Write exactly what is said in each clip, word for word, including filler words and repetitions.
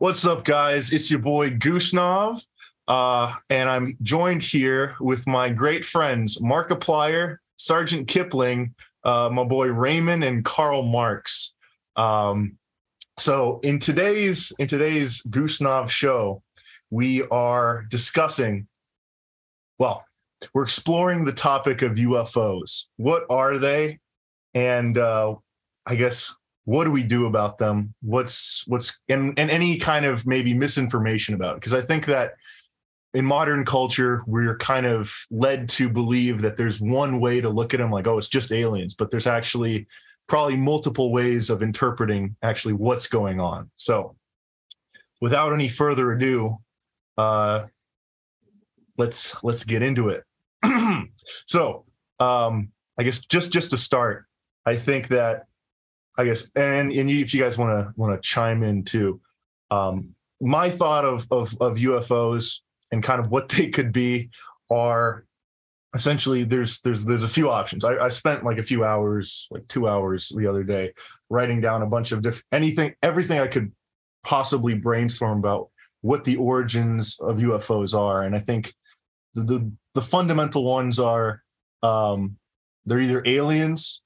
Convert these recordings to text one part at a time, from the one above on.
What's up, guys? It's your boy Goosnav, uh, and I'm joined here with my great friends Markiplier, Sergeant Kipling, uh, my boy Raymond, and Karl Marx. Um, so in today's in today's Goosnav show, we are discussing, well, we're exploring the topic of U F Os. What are they? And uh, I guess, what do we do about them? What's what's and, and any kind of maybe misinformation about it? Because I think that in modern culture, we're kind of led to believe that there's one way to look at them, like, oh, it's just aliens. But there's actually probably multiple ways of interpreting actually what's going on. So without any further ado, uh, let's let's get into it. So um, I guess just just to start, I think that I guess, and, and you, if you guys want to want to chime in too, um, my thought of, of of U F Os and kind of what they could be are essentially there's there's there's a few options. I, I spent like a few hours, like two hours the other day, writing down a bunch of different anything, everything I could possibly brainstorm about what the origins of U F Os are, and I think the the, the fundamental ones are um, they're either aliens.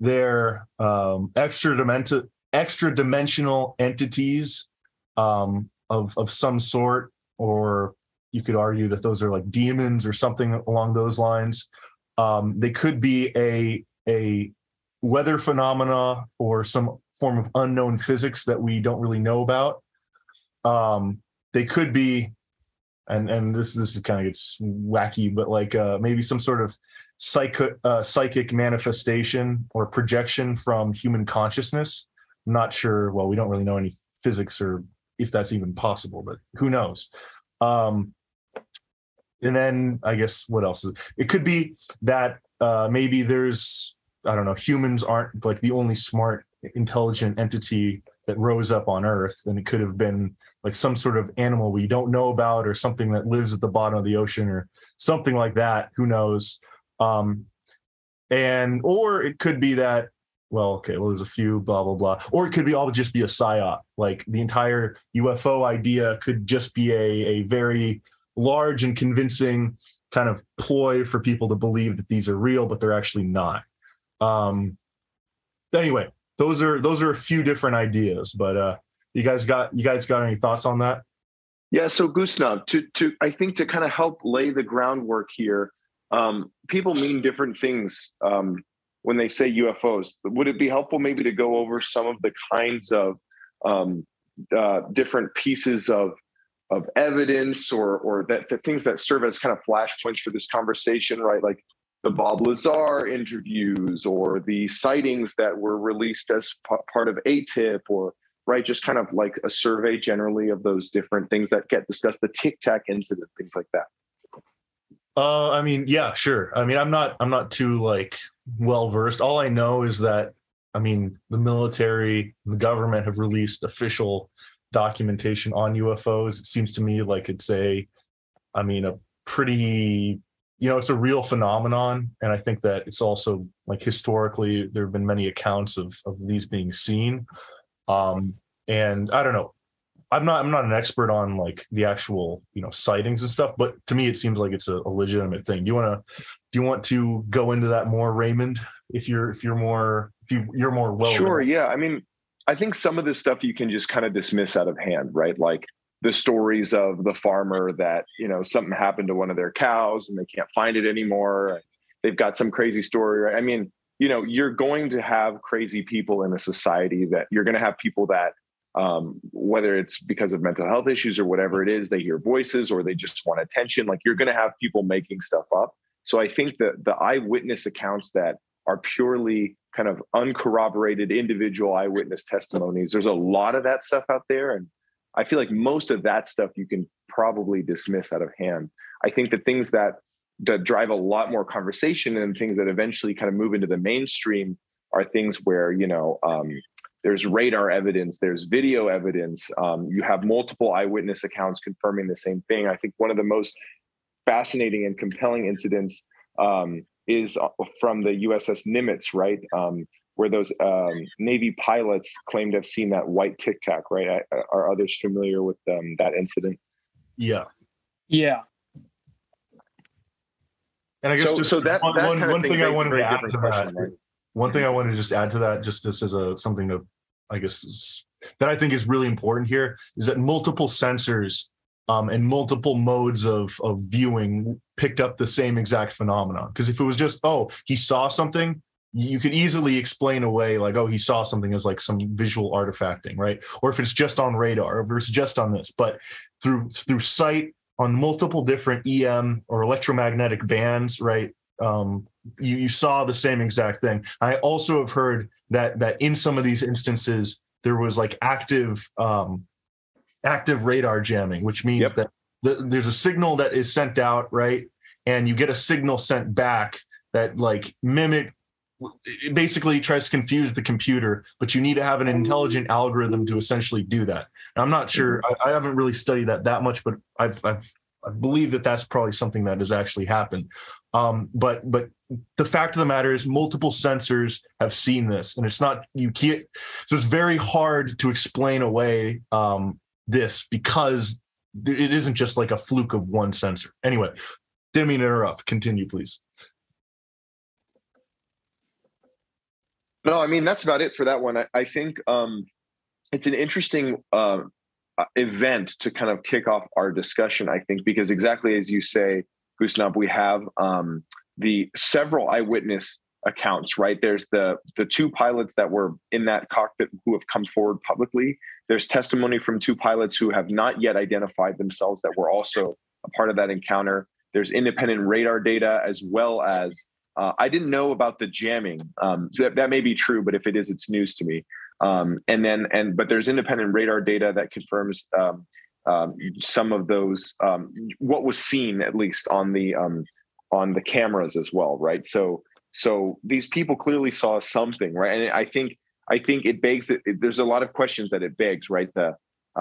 They're um, extra dimension, extra dimensional entities um, of of some sort, or you could argue that those are like demons or something along those lines. Um, they could be a a weather phenomena or some form of unknown physics that we don't really know about. Um, they could be, and and this this is kind of gets wacky, but like uh, maybe some sort of Psycho, uh, psychic manifestation or projection from human consciousness. I'm not sure. Well, we don't really know any physics or if that's even possible, but who knows? Um, and then I guess what else? It could be that uh, maybe there's, I don't know, humans aren't like the only smart, intelligent entity that rose up on Earth. And it could have been like some sort of animal we don't know about or something that lives at the bottom of the ocean or something like that. Who knows? Um, and, or it could be that, well, okay, well, there's a few blah, blah, blah, or it could be all just be a psyop. Like the entire U F O idea could just be a, a very large and convincing kind of ploy for people to believe that these are real, but they're actually not. Um, anyway, those are, those are a few different ideas, but, uh, you guys got, you guys got any thoughts on that? Yeah. So Gustav, to, to, I think to kind of help lay the groundwork here, Um, people mean different things um, when they say U F Os. Would it be helpful maybe to go over some of the kinds of um, uh, different pieces of of evidence or or that the things that serve as kind of flashpoints for this conversation, right? Like the Bob Lazar interviews or the sightings that were released as p- part of A T I P, or right, just kind of like a survey generally of those different things that get discussed, the Tic Tac incident, things like that. Uh, I mean, yeah, sure. I mean, I'm not, I'm not too like well-versed. All I know is that, I mean, the military, the government have released official documentation on U F Os. It seems to me like it's a, I mean, a pretty, you know, it's a real phenomenon. And I think that it's also like historically, there have been many accounts of, of these being seen. Um, and I don't know. I'm not I'm not an expert on like the actual, you know, sightings and stuff, but to me it seems like it's a, a legitimate thing. Do you want to do you want to go into that more, Raymond, if you're if you're more if you you're more well? Sure, yeah. I mean, I think some of this stuff you can just kind of dismiss out of hand, right? Like the stories of the farmer that, you know, something happened to one of their cows and they can't find it anymore. They've got some crazy story, right? I mean, you know, you're going to have crazy people in a society that you're going to have people that Um, whether it's because of mental health issues or whatever it is, they hear voices or they just want attention. Like you're going to have people making stuff up. So I think that the eyewitness accounts that are purely kind of uncorroborated individual eyewitness testimonies, there's a lot of that stuff out there. And I feel like most of that stuff you can probably dismiss out of hand. I think the things that, that drive a lot more conversation and things that eventually kind of move into the mainstream are things where, you know, um, there's radar evidence, there's video evidence. Um, you have multiple eyewitness accounts confirming the same thing. I think one of the most fascinating and compelling incidents um, is from the U S S Nimitz, right? Um, where those um, Navy pilots claimed to have seen that white Tic Tac, right? I, are others familiar with um, that incident? Yeah. Yeah. And I guess so, just so that, one, that one, one thing I wanted to add to that, right? one thing I wanted to just add to that, just this as a, something of, I guess, is, that I think is really important here, is that multiple sensors um, and multiple modes of, of viewing picked up the same exact phenomenon. Because if it was just, oh, he saw something, you could easily explain away like, oh, he saw something as like some visual artifacting, right? Or if it's just on radar, or if it's just on this, but through through sight, on multiple different E M or electromagnetic bands, right? Um, you, you saw the same exact thing. I also have heard that that in some of these instances, there was like active um, active radar jamming, which means yep. that the, there's a signal that is sent out, right? And you get a signal sent back that like mimic, it basically tries to confuse the computer, but you need to have an intelligent algorithm to essentially do that. And I'm not sure, I, I haven't really studied that that much, but I've, I've, I believe that that's probably something that has actually happened. Um, but but the fact of the matter is multiple sensors have seen this, and it's not, you can't, so it's very hard to explain away um, this, because it isn't just like a fluke of one sensor. Anyway, didn't mean to interrupt. Continue, please. No, I mean, that's about it for that one. I, I think um, it's an interesting uh, event to kind of kick off our discussion, I think, because exactly as you say, Goosnav, we have um, the several eyewitness accounts, right? There's the, the two pilots that were in that cockpit who have come forward publicly. There's testimony from two pilots who have not yet identified themselves that were also a part of that encounter. There's independent radar data, as well as Uh, I didn't know about the jamming. Um, so that, that may be true, but if it is, it's news to me. Um, and then, and but there's independent radar data that confirms um, um, some of those um, what was seen, at least on the um, on the cameras as well, right? So, so these people clearly saw something, right? And I think I think it begs. It, it, there's a lot of questions that it begs, right? The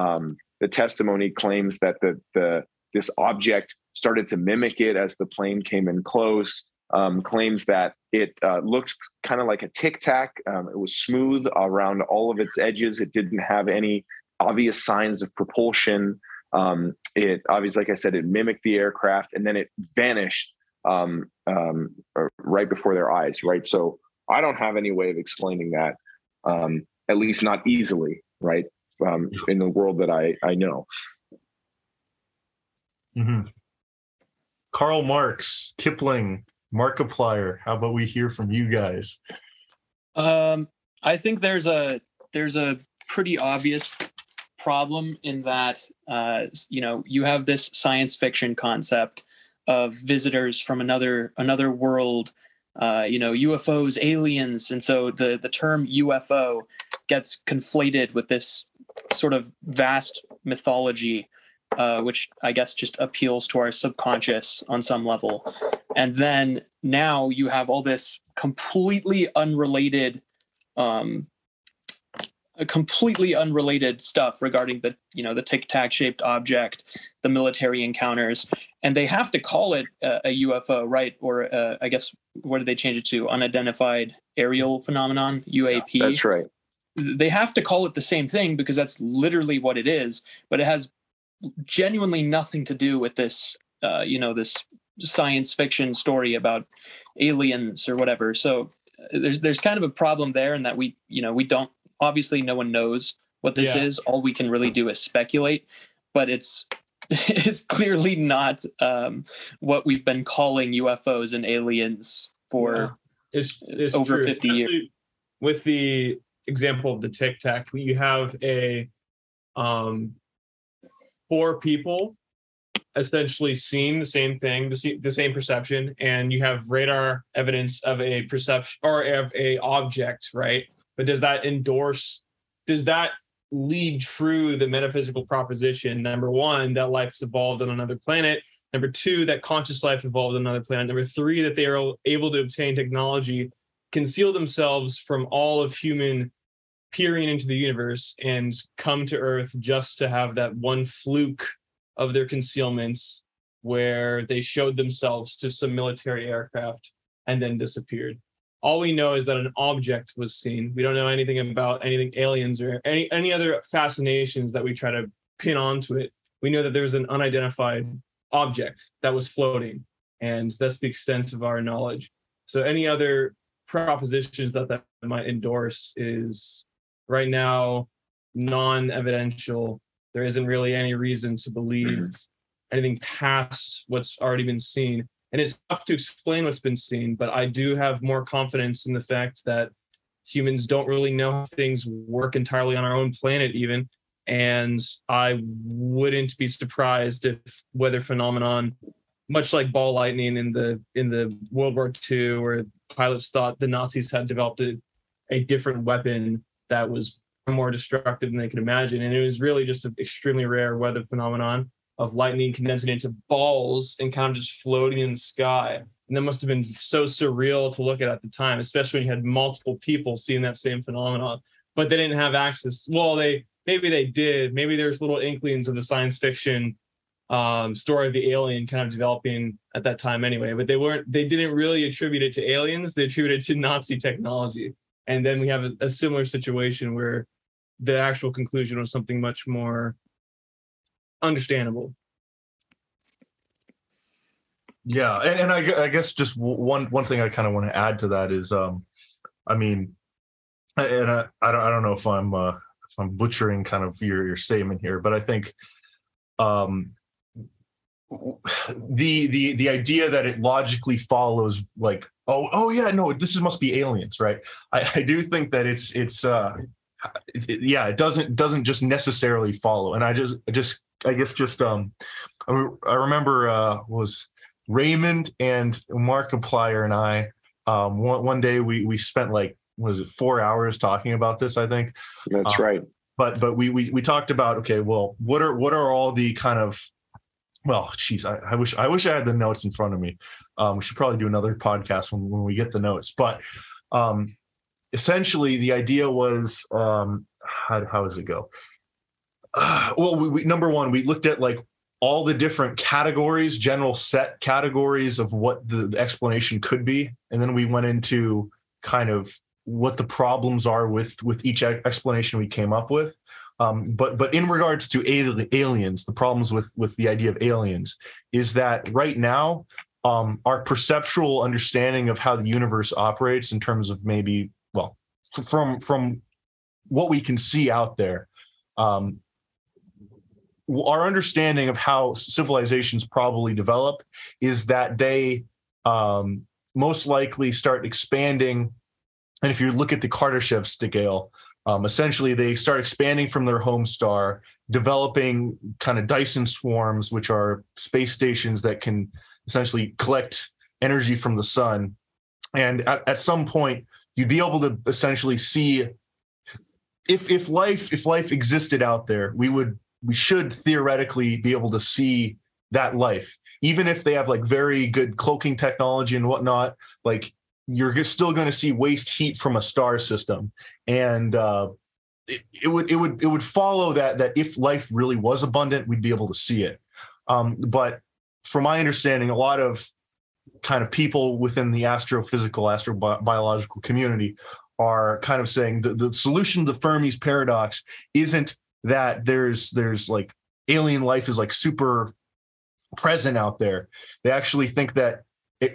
um, the testimony claims that the the this object started to mimic it as the plane came in close. Um, claims that it uh, looked kind of like a Tic Tac. Um, it was smooth around all of its edges. It didn't have any obvious signs of propulsion. Um, it obviously, like I said, it mimicked the aircraft, and then it vanished um, um, right before their eyes, right? So I don't have any way of explaining that, um, at least not easily, right, um, in the world that I, I know. Mm-hmm. Karl Marx, Kipling, Markiplier, how about we hear from you guys? Um, I think there's a there's a pretty obvious problem in that uh, you know, you have this science fiction concept of visitors from another another world, uh, you know, U F Os, aliens, and so the the term U F O gets conflated with this sort of vast mythology, uh, which I guess just appeals to our subconscious on some level. And then now you have all this completely unrelated, um, completely unrelated stuff regarding the, you know, the Tic Tac shaped object, the military encounters, and they have to call it a, a U F O, right? Or uh, I guess, what did they change it to? Unidentified aerial phenomenon, U A P. Yeah, that's right. They have to call it the same thing because that's literally what it is, but it has genuinely nothing to do with this, uh, you know, this science fiction story about aliens or whatever. So there's there's kind of a problem there, in that we, you know, we don't, obviously no one knows what this yeah. is. All we can really do is speculate, but it's it's clearly not um what we've been calling U F Os and aliens for yeah. it's, it's over true. fifty Especially years. With the example of the Tic Tac, you have a um four people essentially seen the same thing, the, the same perception, and you have radar evidence of a perception or of a object, right? But does that endorse, does that lead true the metaphysical proposition, number one, that life's evolved on another planet, number two, that conscious life evolved on another planet, number three, that they are able to obtain technology, conceal themselves from all of human peering into the universe, and come to Earth just to have that one fluke of their concealments where they showed themselves to some military aircraft and then disappeared. All we know is that an object was seen. We don't know anything about anything aliens or any, any other fascinations that we try to pin onto it. We know that there's an unidentified object that was floating, and that's the extent of our knowledge. So any other propositions that that might endorse is right now non-evidential. There isn't really any reason to believe anything past what's already been seen. And it's tough to explain what's been seen, but I do have more confidence in the fact that humans don't really know how things work entirely on our own planet even. And I wouldn't be surprised if weather phenomenon, much like ball lightning in the in the World War Two, where pilots thought the Nazis had developed a, a different weapon that was more destructive than they could imagine. And it was really just an extremely rare weather phenomenon of lightning condensing into balls and kind of just floating in the sky. And that must have been so surreal to look at at the time, especially when you had multiple people seeing that same phenomenon. But they didn't have access. Well, they maybe they did. Maybe there's little inklings of the science fiction um, story of the alien kind of developing at that time anyway. But they weren't. They didn't really attribute it to aliens. They attributed it to Nazi technology. And then we have a, a similar situation where the actual conclusion was something much more understandable. Yeah, and, and I, I guess just one one thing I kind of want to add to that is, um, I mean, and I, I don't I don't know if I'm uh, if I'm butchering kind of your your statement here, but I think um, the the the idea that it logically follows, like, oh oh yeah no this is, must be aliens, right? I, I do think that it's it's. Uh, It, yeah, it doesn't doesn't just necessarily follow. And I just just I guess just um I, re- I remember uh, was Raymond and Markiplier and I um one, one day we we spent like was it four hours talking about this, I think. That's um, right. But but we, we we talked about, okay, well, what are what are all the kind of well, geez, I, I wish I wish I had the notes in front of me. Um, we should probably do another podcast when when we get the notes. But um. Essentially, the idea was, um, how, how does it go? Uh, well, we, we, number one, we looked at like all the different categories, general set categories of what the, the explanation could be. And then we went into kind of what the problems are with, with each explanation we came up with. Um, but but in regards to aliens, the problems with, with the idea of aliens is that right now, um, our perceptual understanding of how the universe operates in terms of maybe well, from from what we can see out there, um, our understanding of how civilizations probably develop is that they um, most likely start expanding. And if you look at the Kardashev scale, um, essentially they start expanding from their home star, developing kind of Dyson swarms, which are space stations that can essentially collect energy from the sun. And at, at some point, you'd be able to essentially see if if life if life existed out there, we would we should theoretically be able to see that life, even if they have like very good cloaking technology and whatnot. Like you're still going to see waste heat from a star system, and uh, it, it would it would it would follow that that if life really was abundant, we'd be able to see it. Um, but from my understanding, a lot of kind of people within the astrophysical, astrobiological community are kind of saying the, the solution to the Fermi's paradox isn't that there's there's like alien life is like super present out there. They actually think that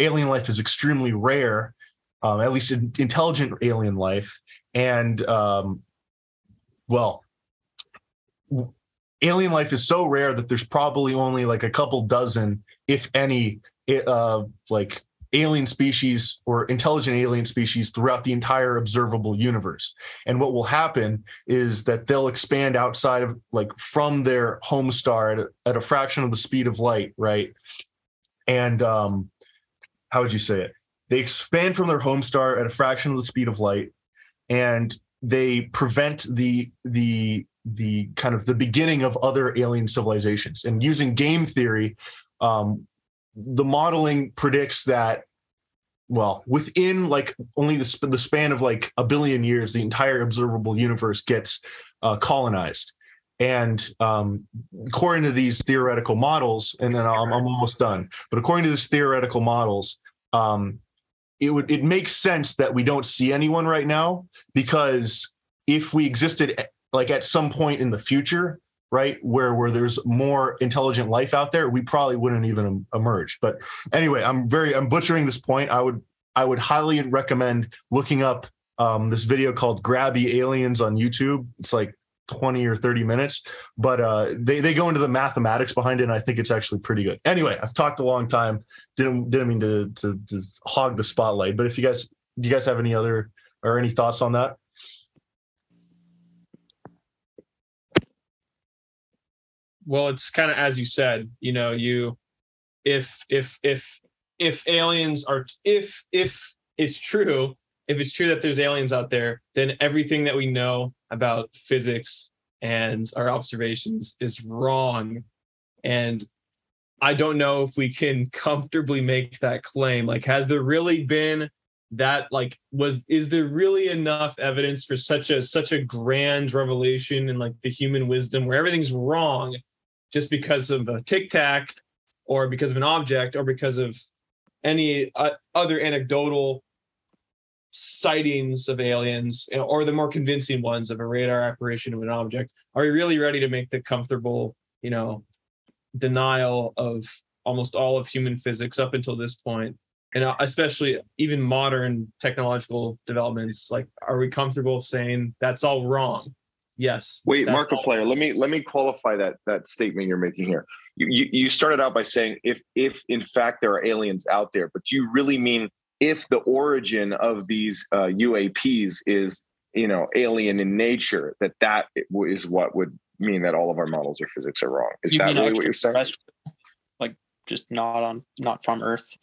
alien life is extremely rare, um, at least in, intelligent alien life. And um, well, alien life is so rare that there's probably only like a couple dozen, if any, It, uh, like alien species or intelligent alien species throughout the entire observable universe. And what will happen is that they'll expand outside of like from their home star at a, at a fraction of the speed of light, right? And um, how would you say it? They expand from their home star at a fraction of the speed of light, and they prevent the the the kind of the beginning of other alien civilizations. And using game theory, um, the modeling predicts that, well, within like only the, sp- the span of like a billion years, the entire observable universe gets uh, colonized. And um, according to these theoretical models, and then I'm, I'm almost done, but according to these theoretical models, um, it would, it makes sense that we don't see anyone right now, because if we existed like at some point in the future, right, where, where there's more intelligent life out there, we probably wouldn't even emerge. But anyway, I'm very, I'm butchering this point. I would, I would highly recommend looking up um, this video called Grabby Aliens on YouTube. It's like twenty or thirty minutes, but uh, they, they go into the mathematics behind it, and I think it's actually pretty good. Anyway, I've talked a long time. Didn't, didn't mean to, to, to hog the spotlight, but if you guys, do you guys have any other, or any thoughts on that? Well, it's kind of, as you said, you know, you, if, if, if, if aliens are, if, if it's true, if it's true that there's aliens out there, then everything that we know about physics and our observations is wrong. And I don't know if we can comfortably make that claim. Like, has there really been that, like, was, is there really enough evidence for such a, such a grand revelation in like the human wisdom where everything's wrong just because of a Tic Tac or because of an object or because of any uh, other anecdotal sightings of aliens, or the more convincing ones of a radar apparition of an object? Are we really ready to make the comfortable, you know, denial of almost all of human physics up until this point, and especially even modern technological developments? Like, are we comfortable saying that's all wrong? Yes. Wait, Markiplier, let me let me qualify that that statement you're making here. You, you you started out by saying if if in fact there are aliens out there, but do you really mean if the origin of these uh, U A Ps is, you know, alien in nature, that that is what would mean that all of our models or physics are wrong? Is you that really what you're saying? Like, just not on, not from Earth.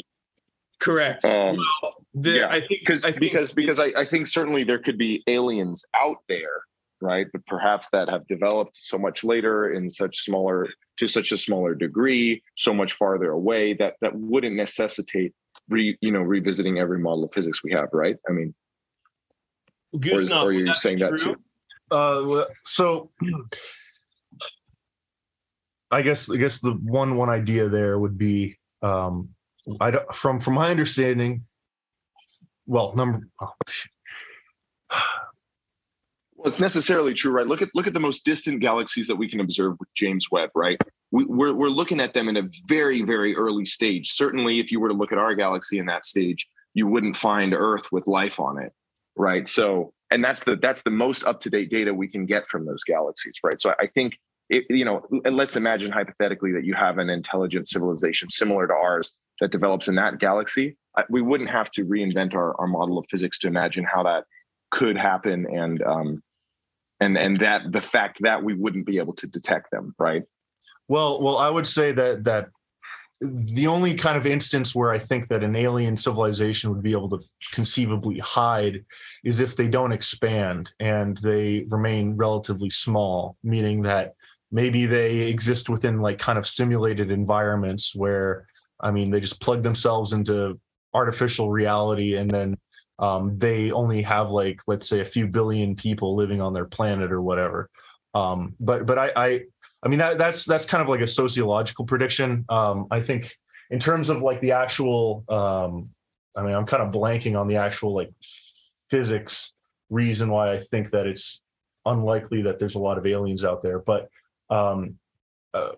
Correct. Um, well, the, yeah. I think, I think because because I, I think certainly there could be aliens out there, right? But perhaps that have developed so much later in such smaller, to such a smaller degree, so much farther away that that wouldn't necessitate Re, you know, revisiting every model of physics we have, right? I mean, Goosnav, or, is, or are you saying that too? Uh, so, I guess I guess the one one idea there would be, um, I don't, from from my understanding. Well, number. Oh, well, it's necessarily true, right? Look at look at the most distant galaxies that we can observe with James Webb, right? We, we're, we're looking at them in a very, very early stage. Certainly, if you were to look at our galaxy in that stage, you wouldn't find Earth with life on it, right? So, and that's the that's the most up-to-date data we can get from those galaxies, right? So I think, it, you know, and let's imagine hypothetically that you have an intelligent civilization similar to ours that develops in that galaxy. We wouldn't have to reinvent our, our model of physics to imagine how that could happen, and um, and and that the fact that we wouldn't be able to detect them, right? Well, well, I would say that that the only kind of instance where I think that an alien civilization would be able to conceivably hide is if they don't expand and they remain relatively small, meaning that maybe they exist within like kind of simulated environments where, I mean, they just plug themselves into artificial reality, and then um, they only have like, let's say, a few billion people living on their planet or whatever. Um, but but I, I I mean, that that's that's kind of like a sociological prediction. Um, I think in terms of like the actual, um, I mean, I'm kind of blanking on the actual like physics reason why I think that it's unlikely that there's a lot of aliens out there. But um, uh,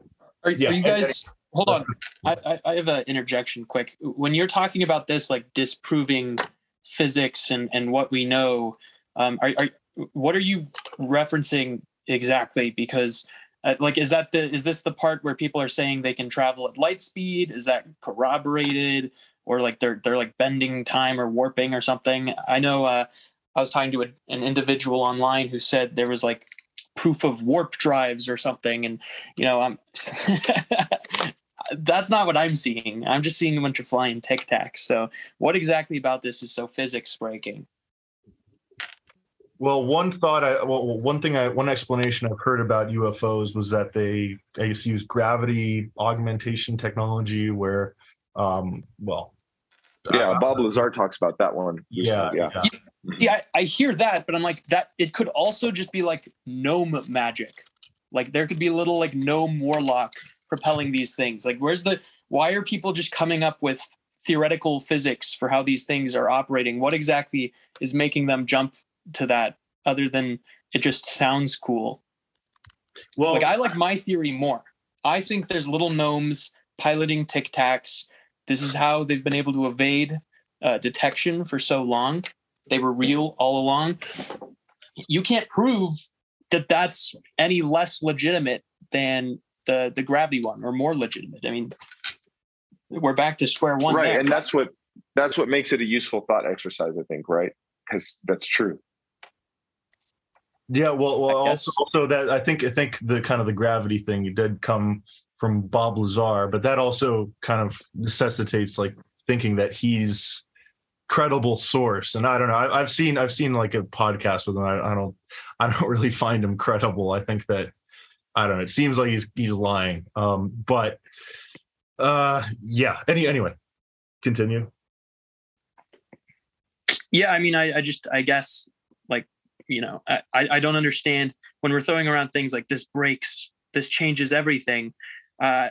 are, yeah. are you guys, I, I, hold on, I, I have an interjection quick. When you're talking about this, like disproving physics and, and what we know, um, are, are what are you referencing exactly? Because Uh, like, is that the, is this the part where people are saying they can travel at light speed? Is that corroborated, or like they're, they're like bending time or warping or something? I know uh, I was talking to a, an individual online who said there was like proof of warp drives or something. And, you know, I'm that's not what I'm seeing. I'm just seeing a bunch of flying Tic Tacs. So what exactly about this is so physics breaking? Well, one thought, I, well, one thing, I, one explanation I've heard about U F Os was that they, I guess, use gravity augmentation technology, where, um, well, yeah, uh, Bob Lazar talks about that one. Yeah, yeah, yeah. yeah I, I hear that, but I'm like, that it could also just be like gnome magic. Like, there could be a little like gnome warlock propelling these things. Like, where's the? Why are people just coming up with theoretical physics for how these things are operating. What exactly is making them jump to that other than it just sounds cool? Well, like I like my theory more. I think there's little gnomes piloting Tic Tacs. This is how they've been able to evade uh, detection for so long. They were real all along. You can't prove that that's any less legitimate than the the gravity one, or more legitimate. I mean, we're back to square one. Right, there. And that's what that's what makes it a useful thought exercise, I think, right? Because that's true. Yeah, well, well also, also that I think I think the kind of the gravity thing did come from Bob Lazar, but that also kind of necessitates like thinking that he's credible source. And I don't know, I, I've seen I've seen like a podcast with him. I, I don't I don't really find him credible. I think that I don't know. It seems like he's he's lying. Um, but uh, yeah. Any anyway, continue. Yeah, I mean, I, I just I guess like. You know, I, I don't understand when we're throwing around things like this breaks, this changes everything. Uh,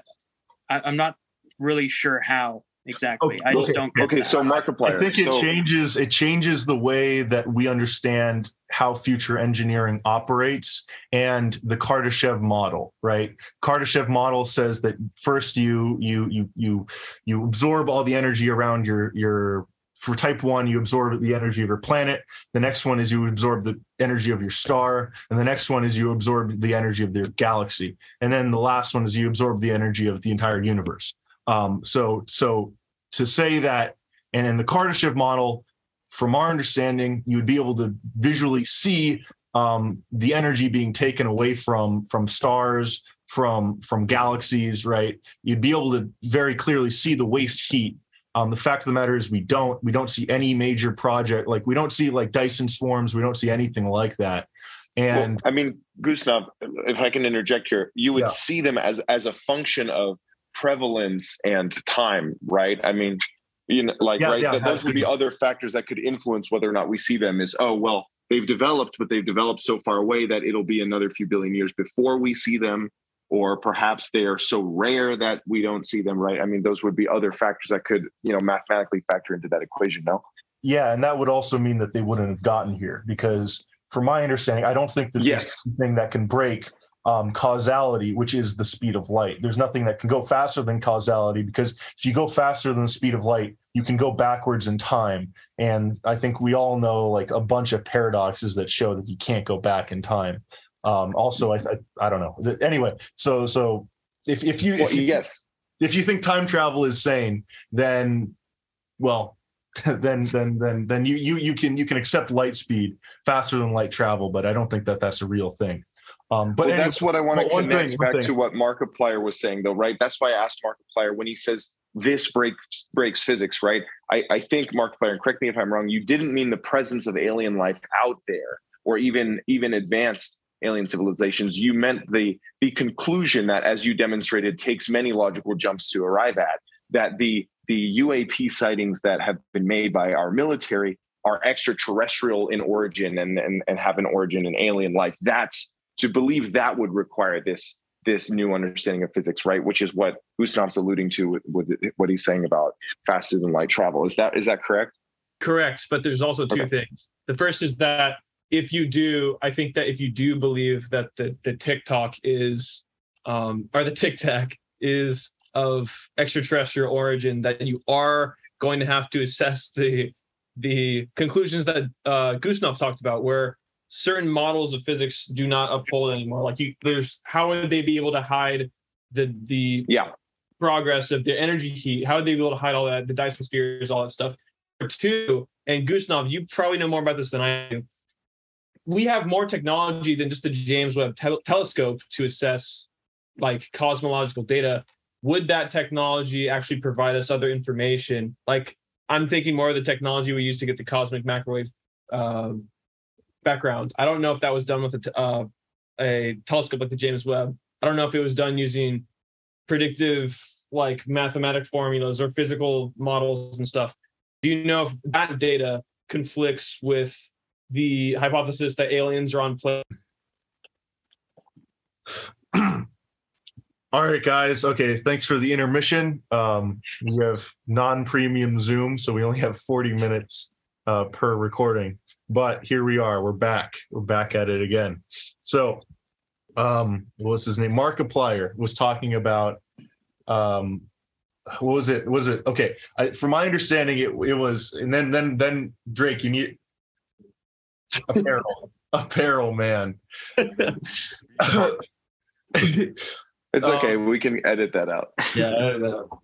I, I'm not really sure how exactly. Okay, I just okay, don't get okay, that. So Markiplier. I think it so, changes it changes the way that we understand how future engineering operates and the Kardashev model, right? Kardashev model says that first you you you you you absorb all the energy around your your for type one, you absorb the energy of your planet. The next one is you absorb the energy of your star. And the next one is you absorb the energy of the galaxy. And then the last one is you absorb the energy of the entire universe. Um, so, so to say that, and in the Kardashev model, from our understanding, you would be able to visually see um, the energy being taken away from, from stars, from, from galaxies, right? You'd be able to very clearly see the waste heat. Um, the fact of the matter is we don't, we don't see any major project. Like we don't see like Dyson swarms. We don't see anything like that. And well, I mean, Goosnav, if I can interject here, you would yeah. see them as, as a function of prevalence and time, right? I mean, you know, like, yeah, right. Yeah, that, those would be other factors that could influence whether or not we see them is, oh, well, they've developed, but they've developed so far away that it'll be another few billion years before we see them. Or perhaps they are so rare that we don't see them, right? I mean, those would be other factors that could, you know, mathematically factor into that equation, no? Yeah, and that would also mean that they wouldn't have gotten here because, from my understanding, I don't think that yes. there's anything that can break um, causality, which is the speed of light. There's nothing that can go faster than causality because if you go faster than the speed of light, you can go backwards in time. And I think we all know, like, a bunch of paradoxes that show that you can't go back in time. Um, also, I, I I don't know. Anyway, so so if if you, if well, you yes if you think time travel is sane, then well, then then then then you you you can you can accept light speed faster than light travel, but I don't think that that's a real thing. Um, but well, anyway, that's what I want to connect thing, back thing. to what Markiplier was saying, though, right? That's why I asked Markiplier when he says this breaks breaks physics, right? I I think Markiplier, and correct me if I'm wrong, you didn't mean the presence of alien life out there or even even advanced alien civilizations. You meant the the conclusion that, as you demonstrated, takes many logical jumps to arrive at, that the the U A P sightings that have been made by our military are extraterrestrial in origin and and, and have an origin in alien life. That's to believe that would require this this new understanding of physics, right? Which is what Goosnav's alluding to with, with what he's saying about faster than light travel. Is that is that correct? Correct, but there's also two okay. things. The first is that if you do, I think that if you do believe that the, the Tic Tac is, um, or the Tic Tac is of extraterrestrial origin, that you are going to have to assess the the conclusions that uh, Goosnav talked about, where certain models of physics do not uphold anymore. Like you, there's how would they be able to hide the the yeah. progress of the energy heat? How would they be able to hide all that, the Dyson spheres, all that stuff? Or two, and Goosnav, you probably know more about this than I do. We have more technology than just the James Webb te- telescope to assess like cosmological data. Would that technology actually provide us other information? Like I'm thinking more of the technology we use to get the cosmic microwave uh, background. I don't know if that was done with a, t- uh, a telescope like the James Webb. I don't know if it was done using predictive like mathematic formulas or physical models and stuff. Do you know if that data conflicts with the hypothesis that aliens are on planet? All right, guys. Okay, thanks for the intermission. Um, we have non-premium Zoom, so we only have forty minutes uh, per recording. But here we are. We're back. We're back at it again. So, um, what was his name? Markiplier was talking about, um, what was it? What was it? Okay, I, from my understanding, it, it was, and then then then Drake, you need apparel, apparel man. It's okay. Um, we can edit that out. Yeah, edit that out.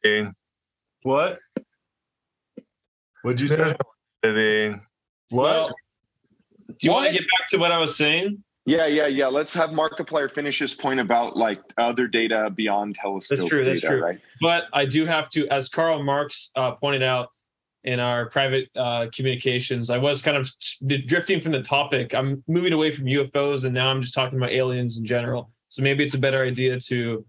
Play what? What'd you say? Editing. What? Do you want to get back to what I was saying? Yeah, yeah, yeah. Let's have Markiplier finish his point about like other data beyond telescope. That's true. That's data, true. Right? But I do have to, as Karl Marx uh, pointed out in our private uh, communications, I was kind of drifting from the topic. I'm moving away from U F Os, and now I'm just talking about aliens in general. So maybe it's a better idea to,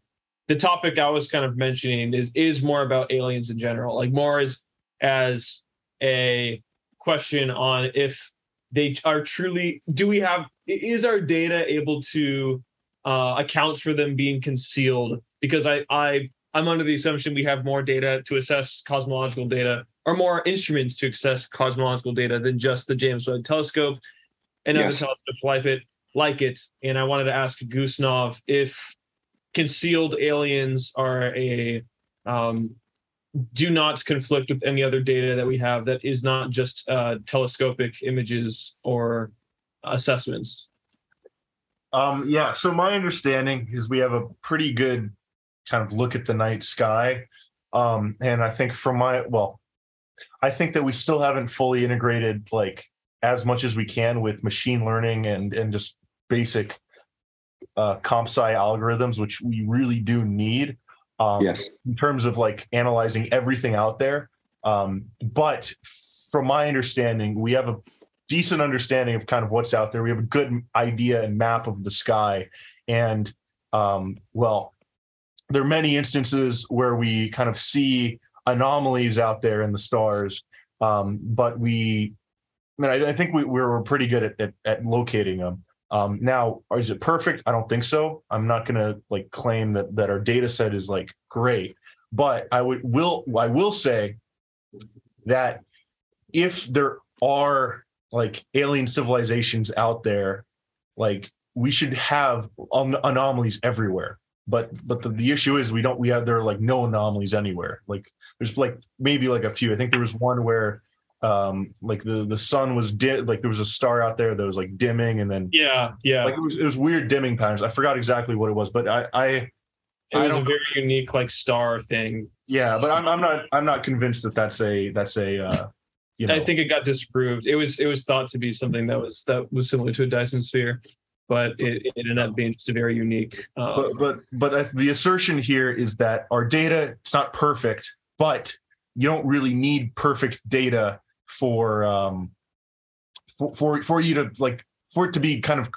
the topic I was kind of mentioning is is more about aliens in general, like more as as a question on if they are truly, do we have, is our data able to uh, account for them being concealed? Because I, I I'm under the assumption we have more data to assess cosmological data, or more instruments to assess cosmological data than just the James Webb telescope and other yes. telescopes like it, like it. And I wanted to ask Goosnav if concealed aliens are a, um, do not conflict with any other data that we have that is not just uh, telescopic images or assessments. Um, yeah, so my understanding is we have a pretty good kind of look at the night sky. Um, and I think from my, well, I think that we still haven't fully integrated like as much as we can with machine learning and and just basic uh, comp sci algorithms, which we really do need um, yes. in terms of like analyzing everything out there. Um, but from my understanding, we have a decent understanding of kind of what's out there. We have a good idea and map of the sky. And um, well, there are many instances where we kind of see anomalies out there in the stars, um, but we, I mean, I, I think we, we were pretty good at, at, at locating them. Um, now, is it perfect? I don't think so. I'm not going to like claim that that our data set is like great, but I would will I will say that if there are like alien civilizations out there, like we should have an- anomalies everywhere. But but the, the issue is we don't we have there are like no anomalies anywhere. Like there's like maybe like a few. I think there was one where um like the the sun was dim, like there was a star out there that was like dimming, and then yeah yeah like it was, it was weird dimming patterns. I forgot exactly what it was, but I I it I was don't, a very unique like star thing. Yeah, but I'm I'm not I'm not convinced that that's a that's a uh, you know. I think it got disproved. It was it was thought to be something that was that was similar to a Dyson sphere, but it, it ended up being just a very unique. Um, but but but the assertion here is that our data, it's not perfect, but you don't really need perfect data for um for for, for you to like for it to be kind of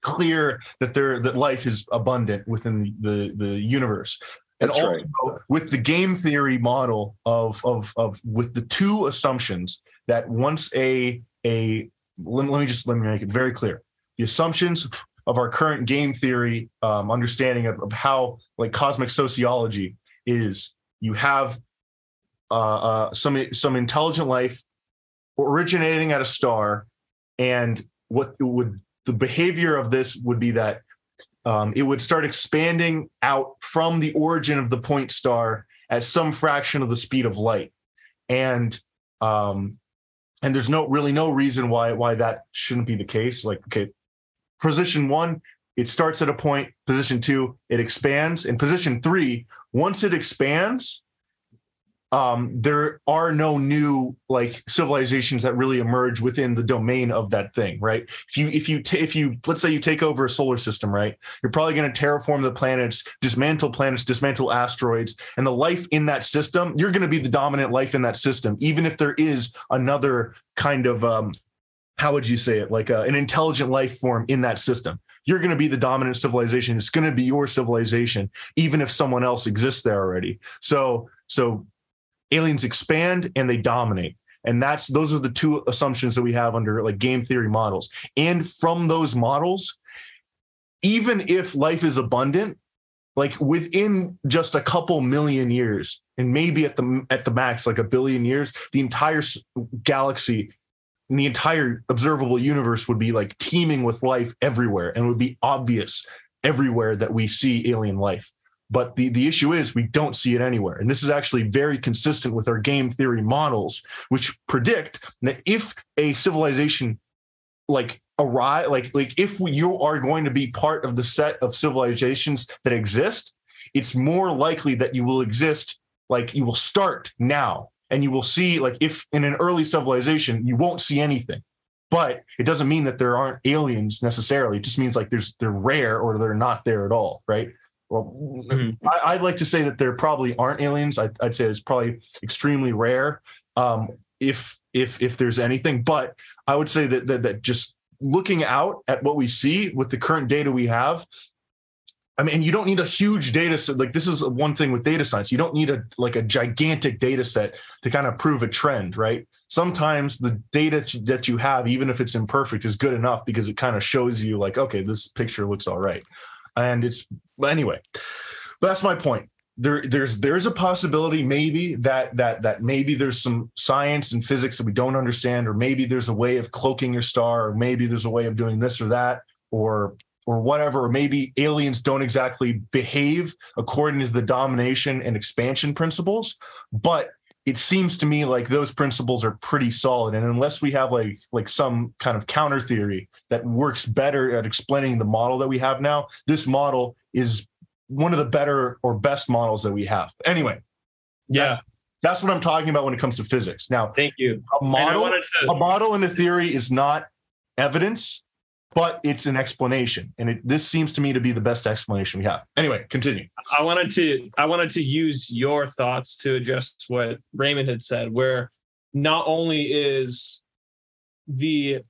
clear that there that life is abundant within the the, the universe. And That's also right. with the game theory model of of of with the two assumptions that once a a let me just let me make it very clear. The assumptions of our current game theory um, understanding of, of how like cosmic sociology is you have uh, uh, some some intelligent life originating at a star, and what it would the behavior of this would be that um, it would start expanding out from the origin of the point star at some fraction of the speed of light, and um, and there's no really no reason why why that shouldn't be the case. Like okay. Position one, it starts at a point. Position two, it expands. In position three, once it expands, um, there are no new like civilizations that really emerge within the domain of that thing, right? If you if you t- if you let's say you take over a solar system, right? You're probably going to terraform the planets, dismantle planets, dismantle asteroids, and the life in that system. You're going to be the dominant life in that system, even if there is another kind of um, how would you say it? Like a, an intelligent life form in that system. You're going to be the dominant civilization. It's going to be your civilization, even if someone else exists there already. So, so aliens expand and they dominate. And that's, those are the two assumptions that we have under like game theory models. And from those models, even if life is abundant, like within just a couple million years, and maybe at the at the max, like a billion years, the entire galaxy and the entire observable universe would be like teeming with life everywhere, and it would be obvious everywhere that we see alien life. But the, the issue is we don't see it anywhere. And this is actually very consistent with our game theory models, which predict that if a civilization like arrive, like, like if you are going to be part of the set of civilizations that exist, it's more likely that you will exist, like you will start now. And you will see, like if in an early civilization, you won't see anything. But it doesn't mean that there aren't aliens necessarily. It just means like there's they're rare or they're not there at all, right? Well, I'd like to say that there probably aren't aliens. I'd, I'd say it's probably extremely rare, um, if if if there's anything. But I would say that, that that just looking out at what we see with the current data we have, I mean, you don't need a huge data set. Like this is one thing with data science. You don't need a like a gigantic data set to kind of prove a trend, right? Sometimes the data that you have, even if it's imperfect, is good enough because it kind of shows you like, okay, this picture looks all right. And it's anyway, that's my point. There, there's there's a possibility maybe that that that maybe there's some science and physics that we don't understand, or maybe there's a way of cloaking your star, or maybe there's a way of doing this or that, or or whatever. Or maybe aliens don't exactly behave according to the domination and expansion principles, but it seems to me like those principles are pretty solid. And unless we have like like some kind of counter theory that works better at explaining the model that we have now, this model is one of the better or best models that we have. Anyway, yeah, that's, that's what I'm talking about when it comes to physics. Now, thank you. A model, and to... a model and a theory is not evidence, but it's an explanation. And it, this seems to me to be the best explanation we have. Anyway, continue. I wanted to I wanted to use your thoughts to address what Raymond had said, where not only is the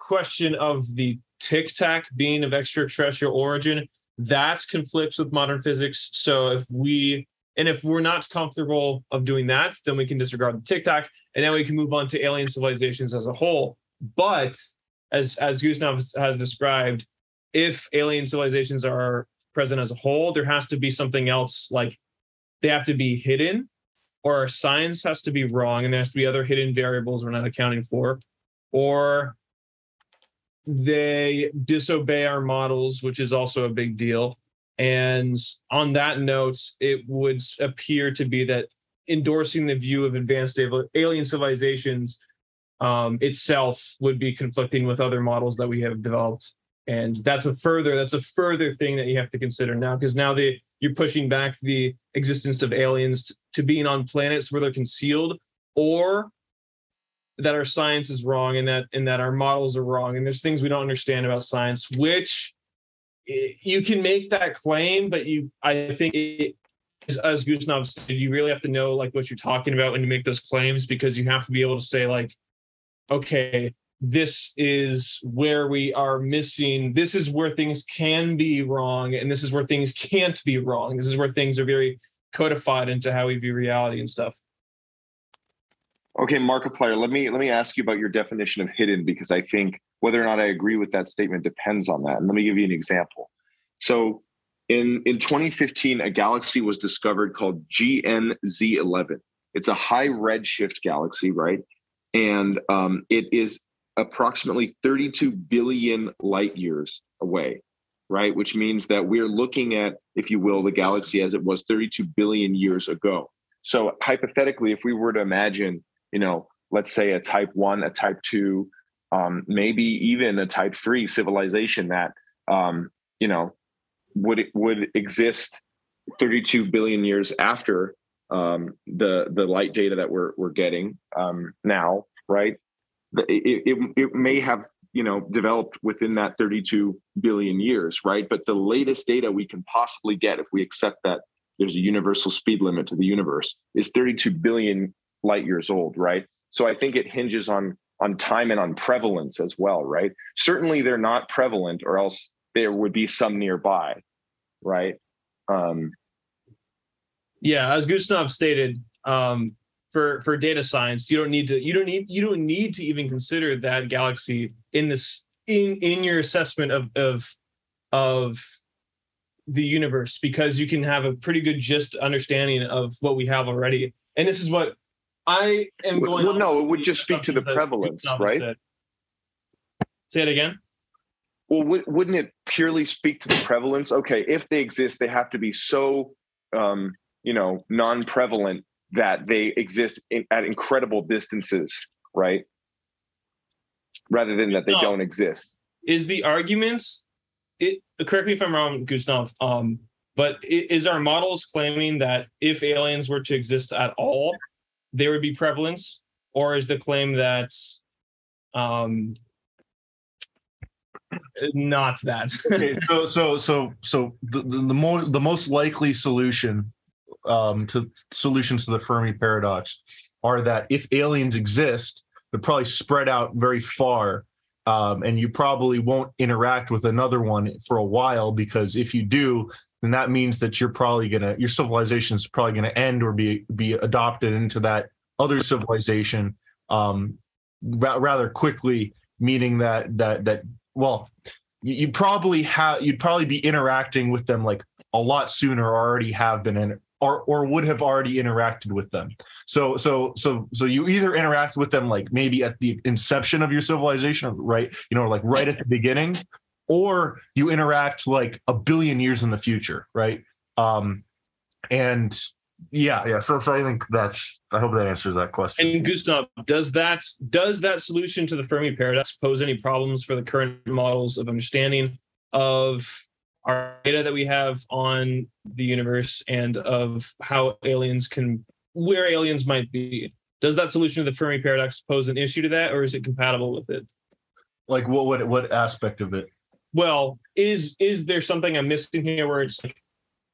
question of the Tic Tac being of extraterrestrial origin, that conflicts with modern physics. So if we, and if we're not comfortable of doing that, then we can disregard the Tic Tac, and then we can move on to alien civilizations as a whole. But As as Goosnav has described, if alien civilizations are present as a whole, there has to be something else. Like they have to be hidden, or our science has to be wrong, and there has to be other hidden variables we're not accounting for, or they disobey our models, which is also a big deal. And on that note, it would appear to be that endorsing the view of advanced alien civilizations Um, itself would be conflicting with other models that we have developed, and that's a further that's a further thing that you have to consider now, because now the you're pushing back the existence of aliens t- to being on planets where they're concealed, or that our science is wrong and that and that our models are wrong, and there's things we don't understand about science. Which you can make that claim, but you I think it, as Goosnav said, you really have to know like what you're talking about when you make those claims, because you have to be able to say like, okay, this is where we are missing. This is where things can be wrong, and this is where things can't be wrong. This is where things are very codified into how we view reality and stuff. Okay, Markiplier, let me let me ask you about your definition of hidden, because I think whether or not I agree with that statement depends on that. And let me give you an example. So in, in twenty fifteen, a galaxy was discovered called G N Z eleven. It's a high redshift galaxy, right? And um, it is approximately thirty-two billion light years away, right? Which means that we're looking at, if you will, the galaxy as it was thirty-two billion years ago. So hypothetically, if we were to imagine, you know, let's say a type one, a type two, um, maybe even a type three civilization that, um, you know, would would exist thirty-two billion years after um the the light data that we're we're getting um now, right? It, it it may have, you know, developed within that thirty-two billion years, right? But the latest data we can possibly get, if we accept that there's a universal speed limit to the universe, is thirty-two billion light years old, right? So I think it hinges on on time and on prevalence as well, right? Certainly they're not prevalent, or else there would be some nearby, right? um Yeah, as Goosnav stated, um, for for data science, you don't need to you don't need you don't need to even consider that galaxy in this in in your assessment of of of the universe, because you can have a pretty good gist understanding of what we have already. And this is what I am going. Well, no, it would just speak to the prevalence, right? Said. Say it again. Well, w- wouldn't it purely speak to the prevalence? Okay, if they exist, they have to be so, um, you know, non-prevalent that they exist in, at incredible distances, right? Rather than that they no. don't exist. Is the arguments? It, correct me if I'm wrong, Gustav, um, but is our models claiming that if aliens were to exist at all, there would be prevalence? Or is the claim that um, not that? okay, so, so, so, so the the more the most likely solution um, to solutions to the Fermi paradox are that if aliens exist, they're probably spread out very far. Um, and you probably won't interact with another one for a while, because if you do, then that means that you're probably gonna your civilization is probably gonna end or be be adopted into that other civilization um, ra- rather quickly. Meaning that that that well, you probably have you'd probably be interacting with them like a lot sooner, or already have been in, or or would have already interacted with them. So so so so you either interact with them like maybe at the inception of your civilization, right? You know, like right at the beginning, or you interact like a billion years in the future, right? Um, and yeah, yeah. So so I think that's. I hope that answers that question. And Gustav, does that does that solution to the Fermi paradox pose any problems for the current models of understanding of our data that we have on the universe and of how aliens can, where aliens might be? Does that solution to the Fermi paradox pose an issue to that, or is it compatible with it? Like what, what, what aspect of it? Well, is, is there something I'm missing here where it's like,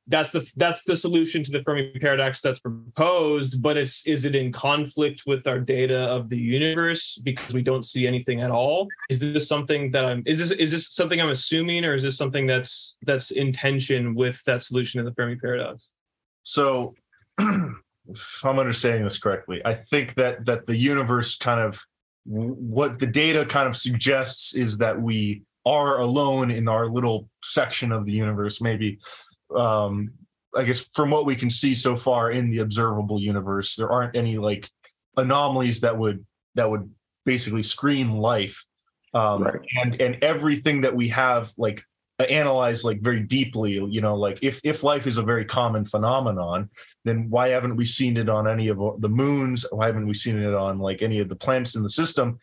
that's the, that's the solution to the Fermi paradox that's proposed, but it's, is it in conflict with our data of the universe because we don't see anything at all? Is this something that I'm, is this, is this something I'm assuming, or is this something that's, that's in tension with that solution to the Fermi paradox? So if I'm understanding this correctly, I think that, that the universe kind of, what the data kind of suggests is that we are alone in our little section of the universe, maybe. Um, I guess from what we can see so far in the observable universe, there aren't any like anomalies that would that would basically screen life, um, right. and and everything that we have like analyzed like very deeply. You know, like if if life is a very common phenomenon, then why haven't we seen it on any of the moons? Why haven't we seen it on like any of the planets in the system?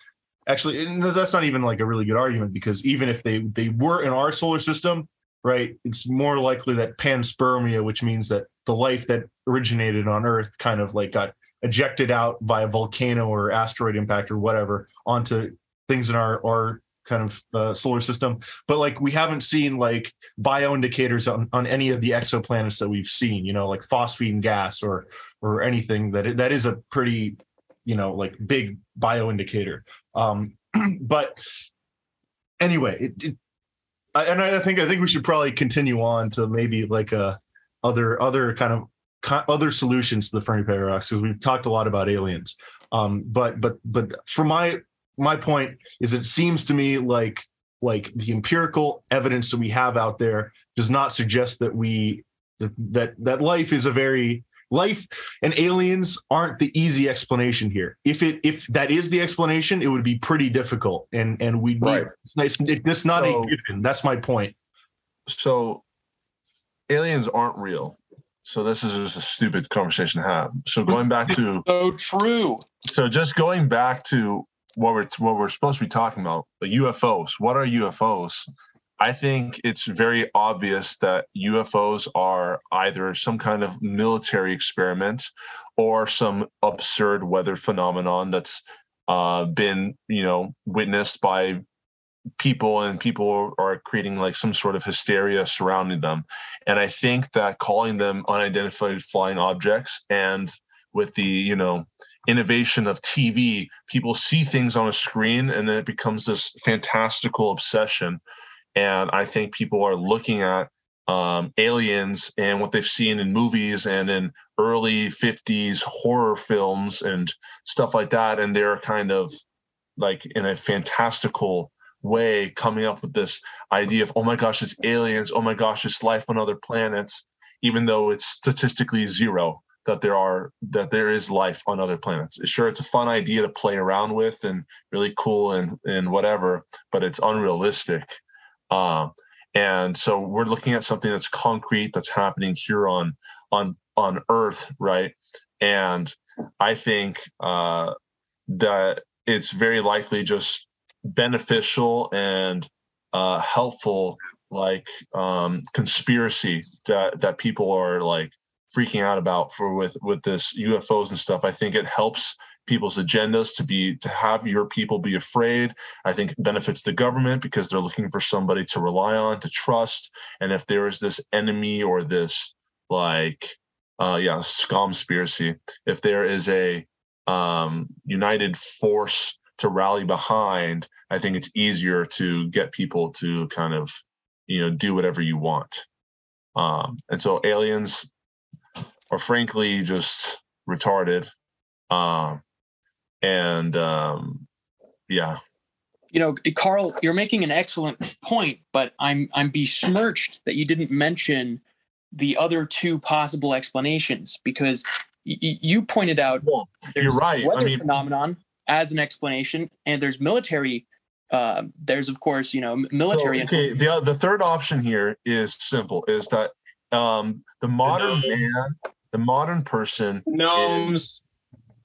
Actually, that's not even like a really good argument, because even if they they were in our solar system. Right, it's more likely that panspermia, which means that the life that originated on Earth kind of like got ejected out by a volcano or asteroid impact or whatever onto things in our our kind of uh, solar system. But like we haven't seen like bioindicators on, on any of the exoplanets that we've seen, you know, like phosphine gas or or anything that that is a pretty, you know, like big bioindicator. Um, but anyway, it. it And I think I think we should probably continue on to maybe like a other other kind of co- other solutions to the Fermi paradox, because we've talked a lot about aliens. Um, but but but for my my point is, it seems to me like like the empirical evidence that we have out there does not suggest that we that that, that life is a very life and aliens aren't the easy explanation here. If it if that is the explanation, it would be pretty difficult, and and we right. it's, it's, it's not so, a given. That's my point. So aliens aren't real. So this is just a stupid conversation to have. So going back to so true. So just going back to what we're what we're supposed to be talking about, the U F Os. What are U F Os? I think it's very obvious that U F Os are either some kind of military experiment or some absurd weather phenomenon that's uh, been, you know, witnessed by people, and people are creating like some sort of hysteria surrounding them. And I think that calling them unidentified flying objects, and with the, you know, innovation of T V, people see things on a screen and then it becomes this fantastical obsession. And I think people are looking at um, aliens and what they've seen in movies and in early fifties horror films and stuff like that. And they're kind of like in a fantastical way coming up with this idea of, oh my gosh, it's aliens, oh my gosh, it's life on other planets, even though it's statistically zero that there are that there is life on other planets. Sure, it's a fun idea to play around with and really cool and and whatever, but it's unrealistic. Um, and so we're looking at something that's concrete, that's happening here on on on Earth, right? And I think uh, that it's very likely just beneficial and uh, helpful, like um, conspiracy that that people are like freaking out about for with with this U F Os and stuff. I think it helps people's agendas to be to have your people be afraid. I think it benefits the government because they're looking for somebody to rely on, to trust. And if there is this enemy or this like uh, yeah scumspiracy, if there is a um, united force to rally behind, I think it's easier to get people to kind of, you know, do whatever you want. Um, and so aliens are frankly just retarded. Um, and um, yeah. You know, Karl, you're making an excellent point, but I'm I'm besmirched that you didn't mention the other two possible explanations, because y- you pointed out well, there's you're right. weather I mean, phenomenon as an explanation, and there's military. Uh, there's of course, you know, military. So, okay, the the third option here is simple: is that um, the modern the man, the modern person, gnomes. Is,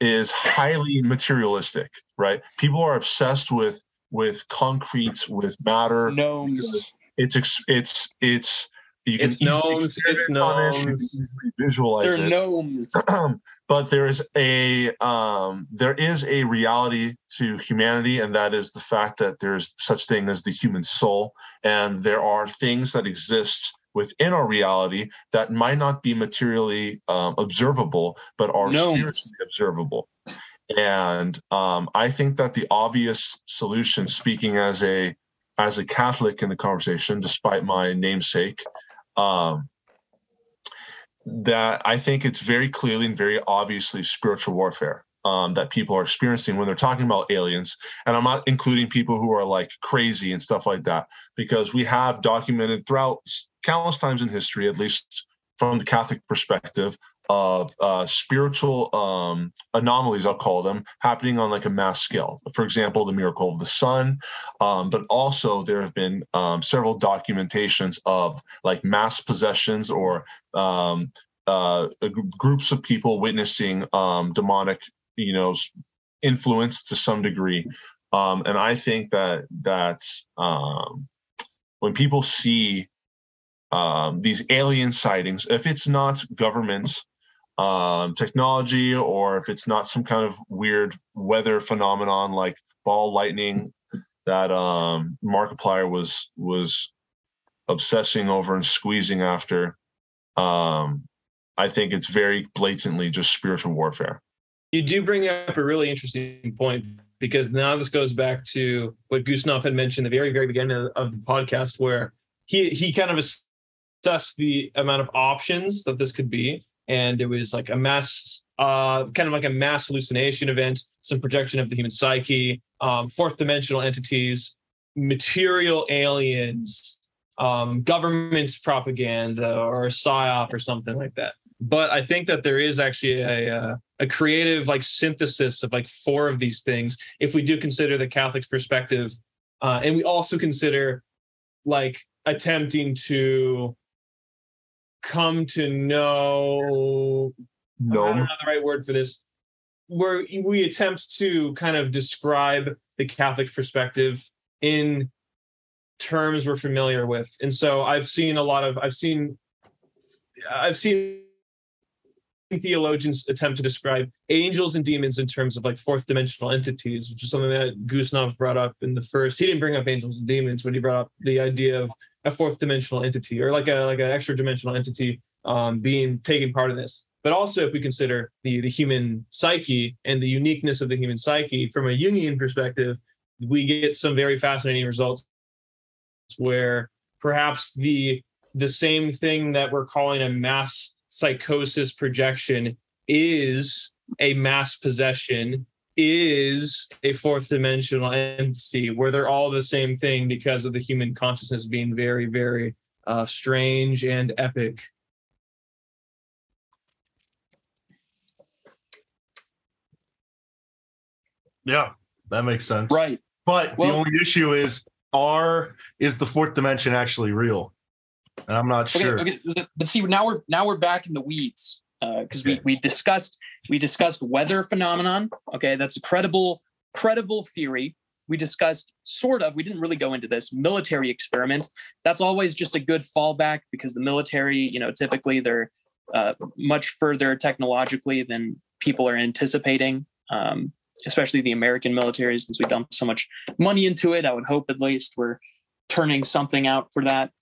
is highly materialistic, right? People are obsessed with with concretes, with matter. Gnomes. It's it's it's you can it's easily gnomes, it's gnomes. It, you can visualize They're it. Gnomes. But there is a um, there is a reality to humanity, and that is the fact that there is such thing as the human soul, and there are things that exist within our reality that might not be materially um, observable, but are no. spiritually observable. And um, I think that the obvious solution, speaking as a as a Catholic in the conversation, despite my namesake. Um, that I think it's very clearly and very obviously spiritual warfare um, that people are experiencing when they're talking about aliens. And I'm not including people who are like crazy and stuff like that, because we have documented throughout countless times in history, at least from the Catholic perspective, of uh, spiritual um, anomalies, I'll call them, happening on like a mass scale. For example, the miracle of the sun, um, but also there have been um, several documentations of like mass possessions or um, uh, groups of people witnessing um, demonic, you know, influence to some degree. Um, and I think that that um, when people see um, these alien sightings, if it's not government um, technology, or if it's not some kind of weird weather phenomenon like ball lightning that um, Markiplier was was obsessing over and squeezing after, um, I think it's very blatantly just spiritual warfare. You do bring up a really interesting point, because now this goes back to what Goosnav had mentioned at the very, very beginning of the podcast, where he he kind of assessed the amount of options that this could be. And it was like a mass, uh, kind of like a mass hallucination event, some projection of the human psyche, um, fourth dimensional entities, material aliens, um, government propaganda, or a psyop or something like that. But I think that there is actually a, uh, a creative like synthesis of like four of these things, if we do consider the Catholic's perspective. Uh, and we also consider like attempting to come to know, no. I don't know the right word for this, where we attempt to kind of describe the Catholic perspective in terms we're familiar with. And so I've seen a lot of, I've seen, I've seen theologians attempt to describe angels and demons in terms of like fourth dimensional entities, which is something that Goosnav brought up in the first, he didn't bring up angels and demons, but he brought up the idea of a fourth dimensional entity, or like a like an extra dimensional entity um, being taking part in this. But also, if we consider the the human psyche and the uniqueness of the human psyche from a Jungian perspective, we get some very fascinating results where perhaps the the same thing that we're calling a mass psychosis projection is a mass possession is a fourth dimensional entity where they're all the same thing because of the human consciousness being very, very uh, strange and epic. Yeah, that makes sense. Right. But well, the only issue is, are is the fourth dimension actually real? And I'm not okay, sure. Okay. But see, now we're now we're back in the weeds because uh, okay. we we discussed we discussed weather phenomenon. Okay, that's a credible credible theory. We discussed sort of. We didn't really go into this military experiment. That's always just a good fallback because the military, you know, typically they're uh, much further technologically than people are anticipating. Um, especially the American military, since we dumped so much money into it. I would hope at least we're turning something out for that.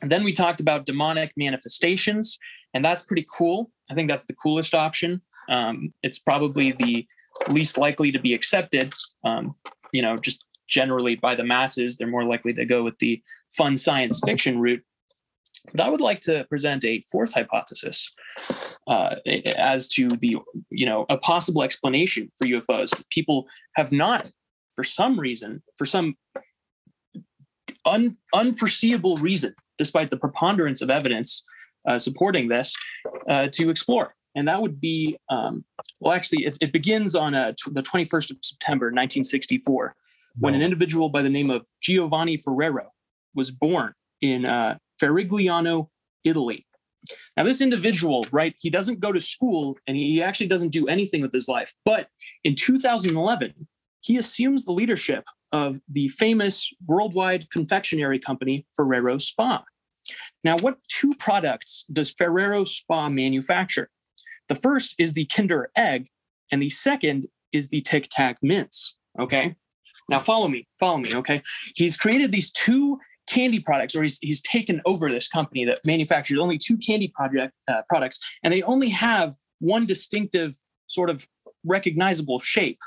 And then we talked about demonic manifestations, and that's pretty cool. I think that's the coolest option. Um, it's probably the least likely to be accepted, um, you know, just generally by the masses. They're more likely to go with the fun science fiction route. But I would like to present a fourth hypothesis uh, as to the, you know, a possible explanation for U F Os that people have not, for some reason, for some un- unforeseeable reason, despite the preponderance of evidence uh, supporting this, uh, to explore. And that would be, um, well, actually, it, it begins on uh, t- the twenty-first of September, nineteen sixty-four, no. when an individual by the name of Giovanni Ferrero was born in uh, Farigliano, Italy. Now, this individual, right, he doesn't go to school and he actually doesn't do anything with his life. But in two thousand eleven, he assumes the leadership of the famous worldwide confectionery company, Ferrero Spa. Now, what two products does Ferrero Spa manufacture? The first is the Kinder Egg, and the second is the Tic Tac mints, okay? Now, follow me, follow me, okay? He's created these two candy products, or he's, he's taken over this company that manufactures only two candy project, uh, products, and they only have one distinctive sort of recognizable shape,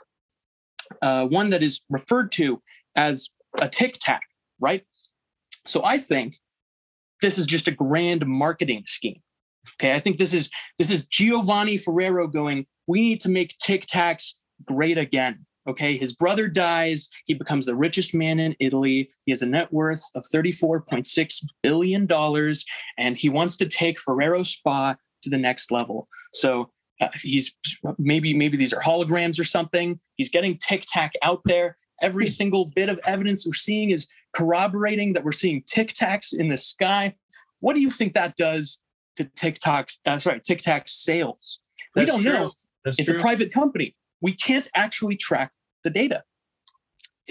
uh, one that is referred to as a Tic Tac, right? So I think this is just a grand marketing scheme. Okay, I think this is this is Giovanni Ferrero going, we need to make Tic Tacs great again. Okay, his brother dies. He becomes the richest man in Italy. He has a net worth of thirty-four point six billion dollars, and he wants to take Ferrero Spa to the next level. So uh, he's maybe maybe these are holograms or something. He's getting Tic Tac out there. Every single bit of evidence we're seeing is corroborating that we're seeing Tic Tacs in the sky. What do you think that does to Tic Tacs? Uh, sorry, Tic Tac sales. That's we don't true. know. That's it's true. A private company. We can't actually track the data.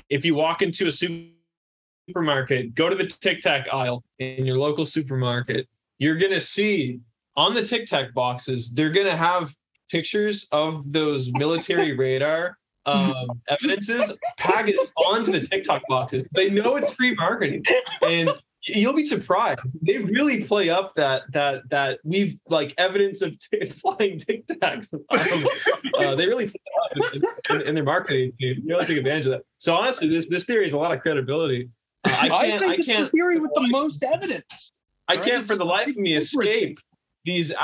If you walk into a supermarket, go to the Tic Tac aisle in your local supermarket, you're going to see on the Tic Tac boxes, they're going to have pictures of those military radar um, evidences packed onto the Tic Tac boxes. They know it's free marketing. And you'll be surprised. They really play up that that that we've like evidence of t- flying Tic Tacs. Um, uh, they really play up in, in, in their marketing. You really take advantage of that. So honestly, this this theory has a lot of credibility. Uh, I can't. I, think I it's can't. The theory with the most evidence. I right? can't, it's for the life of me, escape these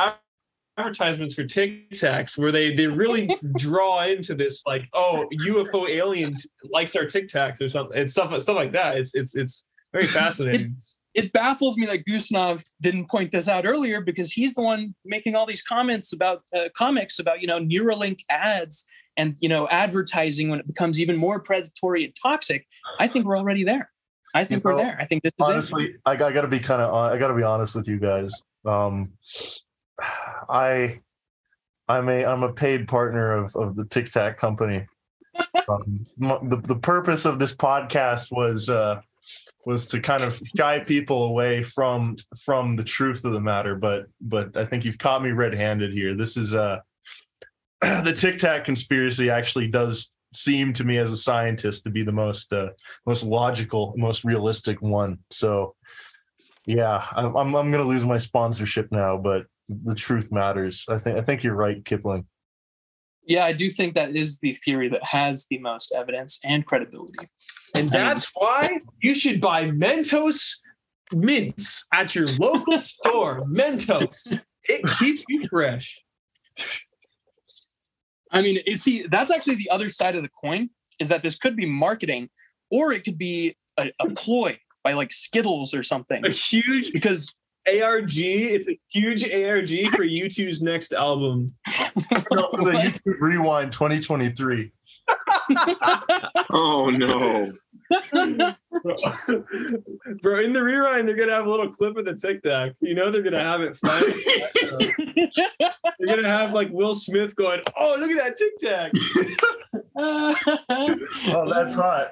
advertisements for Tic Tacs where they they really draw into this like, oh, U F O alien t- likes our Tic Tacs or something and stuff stuff like that. It's it's it's very fascinating. It, it baffles me that Goosnav didn't point this out earlier because he's the one making all these comments about uh, comics about, you know, Neuralink ads and, you know, advertising when it becomes even more predatory and toxic. I think we're already there. I think you know, we're there. I think this is honestly, it. I, I got to be kind of, I got to be honest with you guys. Um, I, I'm a, I'm a paid partner of, of the Tic Tac company. um, the, the purpose of this podcast was, uh, was to kind of shy people away from from the truth of the matter, but but I think you've caught me red-handed here. This is uh the Tic Tac conspiracy actually does seem to me as a scientist to be the most uh, most logical, most realistic one. So yeah, I'm I'm, I'm going to lose my sponsorship now, but the truth matters. I think I think you're right, Kipling. Yeah, I do think that is the theory that has the most evidence and credibility. And that's why you should buy Mentos mints at your local store. Mentos. It keeps you fresh. I mean, you see, that's actually the other side of the coin, is that this could be marketing, or it could be a, a ploy by like Skittles or something. A huge because A R G. It's a huge A R G for U two's next album. The YouTube Rewind twenty twenty-three. Oh no. Bro, in the rewind, they're gonna have a little clip of the Tic Tac. You know they're gonna have it fine. They're gonna have like Will Smith going, "Oh, look at that Tic Tac." Oh, that's hot.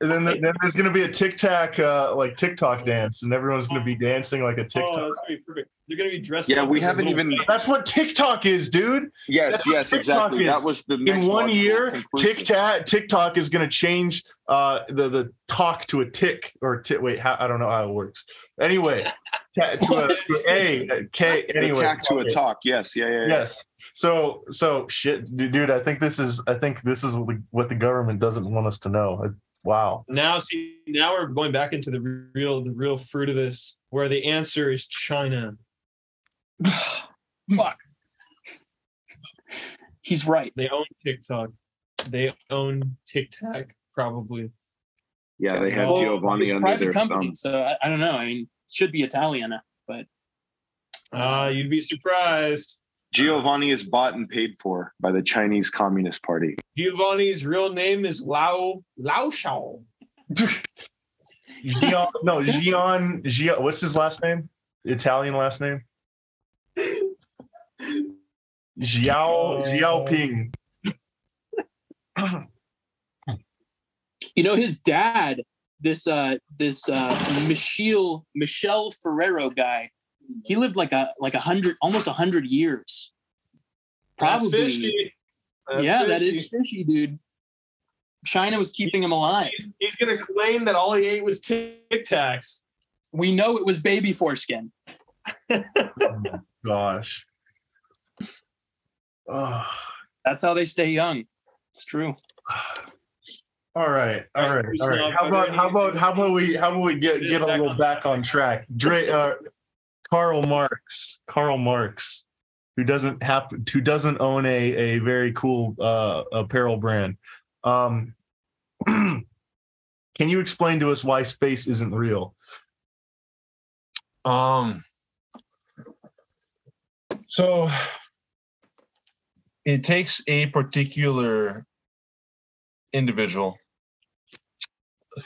And then, the, then there's gonna be a Tic Tac uh, like TikTok dance, and everyone's gonna be dancing like a TikTok. Oh, that's gonna be perfect. They're gonna be dressed. Yeah, up we haven't even. Guys. That's what TikTok is, dude. Yes, that's yes, exactly. Is. That was the next in one year. TikTok TikTok is gonna change uh, the the talk to a tick or tick. Wait, how, I don't know how it works. Anyway, ta- to a to a k. Anyway, tack to a talk. Yes, yeah, yeah, yeah. Yes. So so shit, dude. I think this is I think this is what the government doesn't want us to know. Wow. Now, see, now we're going back into the real, the real fruit of this, where the answer is China. Fuck. He's right. They own TikTok. They own Tic Tac, probably. Yeah, they have well, Giovanni under their company, thumb. So I, I don't know. I mean, it should be Italian, but uh, you'd be surprised. Giovanni is bought and paid for by the Chinese Communist Party. Giovanni's real name is Lao Lao Shao. Gian, no, Gian, Gian. What's his last name? Italian last name? Xiao Xiao Ping. You know his dad. This uh, this uh, Michelle Michelle Ferrero guy. He lived like a like a hundred, almost a hundred years. Probably. That's fishy. That's yeah, fishy. That is fishy, dude. China was keeping him alive. He's, he's gonna claim that all he ate was Tic Tacs. We know it was baby foreskin. Oh my gosh. Oh. That's how they stay young. It's true. All right, all right, all right. How about how about how about we how about we get get a little back on track? Dre. Uh, Karl Marx, Karl Marx, who doesn't have, who doesn't own a a very cool uh, apparel brand. Um, can you explain to us why space isn't real? Um. So it takes a particular individual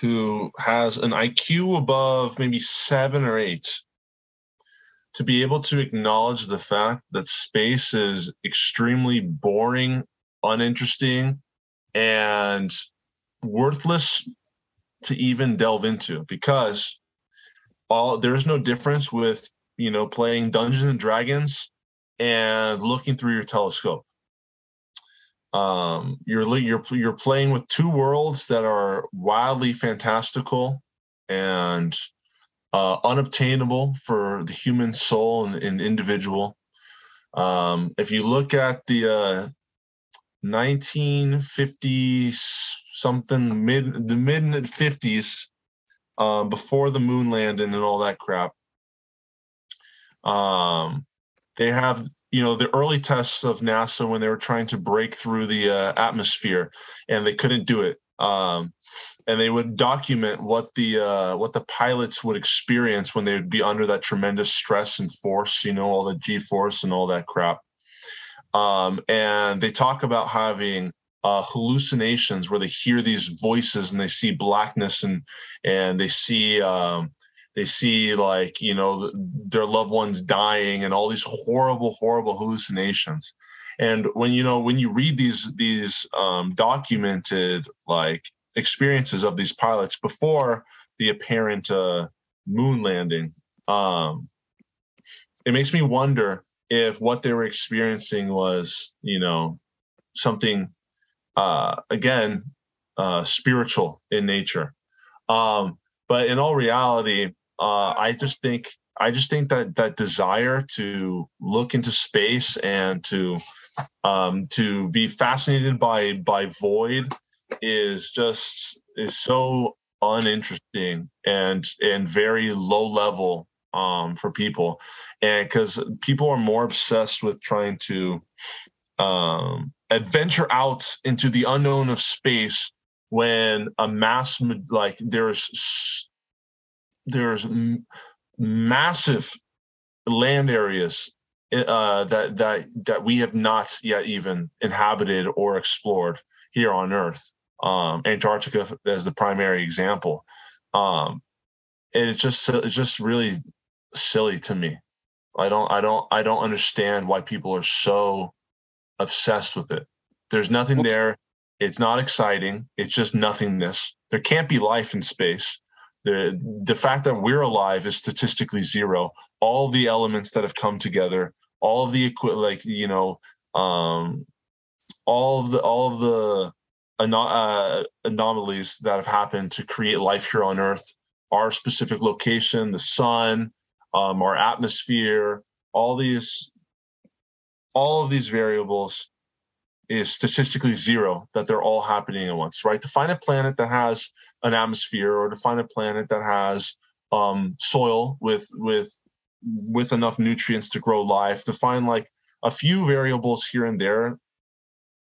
who has an I Q above maybe seven or eight to be able to acknowledge the fact that space is extremely boring, uninteresting, and worthless to even delve into, because all there's no difference with, you know, playing Dungeons and Dragons and looking through your telescope. Um, you're you're you're playing with two worlds that are wildly fantastical and Uh, unobtainable for the human soul and, and individual. Um, if you look at the uh, nineteen fifty something, mid the mid fifties, uh, before the moon landing and all that crap, um, they have, you know, the early tests of NASA when they were trying to break through the uh, atmosphere, and they couldn't do it. Um, And they would document what the uh, what the pilots would experience when they would be under that tremendous stress and force, you know, all the G-force and all that crap. Um, and they talk about having uh, hallucinations where they hear these voices and they see blackness and and they see um, they see like, you know, their loved ones dying and all these horrible, horrible hallucinations. And when you know when you read these these um, documented like experiences of these pilots before the apparent uh, moon landing, um, it makes me wonder if what they were experiencing was, you know, something, uh, again, uh, spiritual in nature. Um, but in all reality, uh, I just think, I just think that that desire to look into space and to, um, to be fascinated by, by void is just is so uninteresting and and very low level um for people, and because people are more obsessed with trying to um adventure out into the unknown of space when a mass, like there's there's massive land areas uh, that that that we have not yet even inhabited or explored here on Earth. Um, Antarctica as the primary example, um, and it's just it's just really silly to me. I don't I don't I don't understand why people are so obsessed with it. There's nothing okay. there. It's not exciting. It's just nothingness. There can't be life in space. The the fact that we're alive is statistically zero. All the elements that have come together, all of the equi- like you know, um, all of the all of the an- uh, anomalies that have happened to create life here on Earth. Our specific location, the sun, um, our atmosphere, all these, all of these variables is statistically zero, that they're all happening at once, right? To find a planet that has an atmosphere, or to find a planet that has um, soil with with with enough nutrients to grow life, to find like a few variables here and there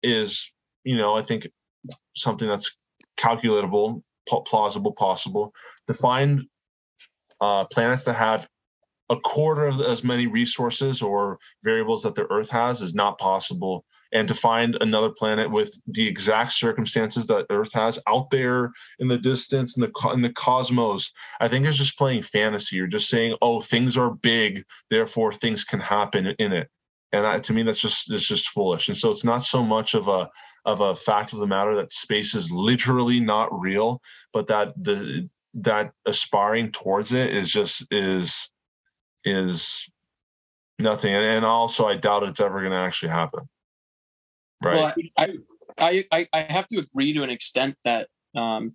is, you know, I think something that's calculatable, plausible, possible. To find uh, planets that have a quarter of as many resources or variables that the Earth has is not possible. And to find another planet with the exact circumstances that Earth has out there in the distance, in the co- in the cosmos, I think it's just playing fantasy. You're just saying, oh, things are big, therefore things can happen in it. And I, to me, that's just it's just foolish. And so it's not so much of a of a fact of the matter that space is literally not real, but that the that aspiring towards it is just is is nothing. And, and also, I doubt it's ever going to actually happen. Right. Well, I, I I have to agree to an extent that um,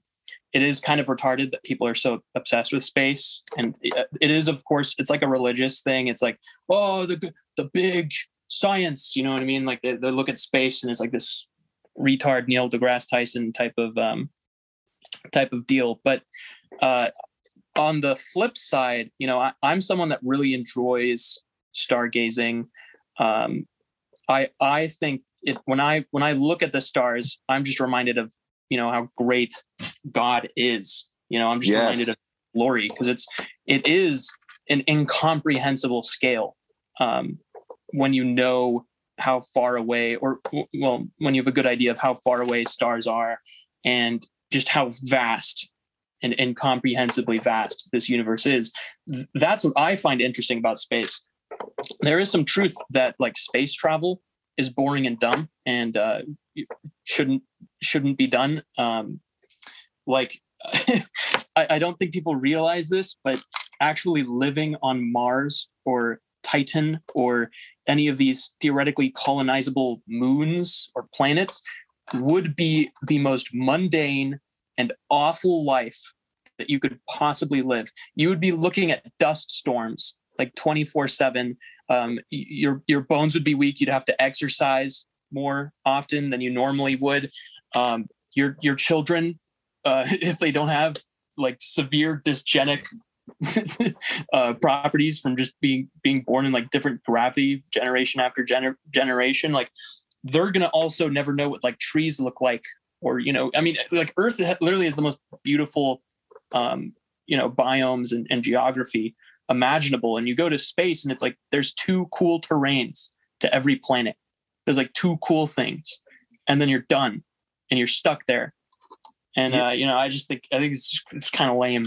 it is kind of retarded that people are so obsessed with space, and it, it is, of course, it's like a religious thing. It's like, oh, the the big science, you know what I mean? Like they, they look at space and it's like this retard Neil deGrasse Tyson type of um, type of deal. But uh, on the flip side, you know, I, I'm someone that really enjoys stargazing. Um, I I think it when I when I look at the stars, I'm just reminded of, you know, how great God is. You know, I'm just yes. reminded of glory, because it's it is an incomprehensible scale um, when you know how far away, or well, when you have a good idea of how far away stars are, and just how vast and incomprehensibly vast this universe is. That's what I find interesting about space. There is some truth that like space travel is boring and dumb and uh, shouldn't shouldn't be done. Um, like, I, I don't think people realize this, but actually living on Mars or Titan or any of these theoretically colonizable moons or planets would be the most mundane and awful life that you could possibly live. You would be looking at dust storms like twenty-four seven. Um, your your bones would be weak. You'd have to exercise more often than you normally would. Um, your your children, uh, if they don't have like severe dysgenic uh, properties from just being being born in like different gravity generation after gener- generation, like they're gonna also never know what like trees look like, or you know, I mean, like Earth literally is the most beautiful, um, you know, biomes and, and geography imaginable. And you go to space and it's like there's two cool terrains to every planet. There's like two cool things, and then you're done and you're stuck there. And yeah. uh you know I just think I think it's just, it's kind of lame.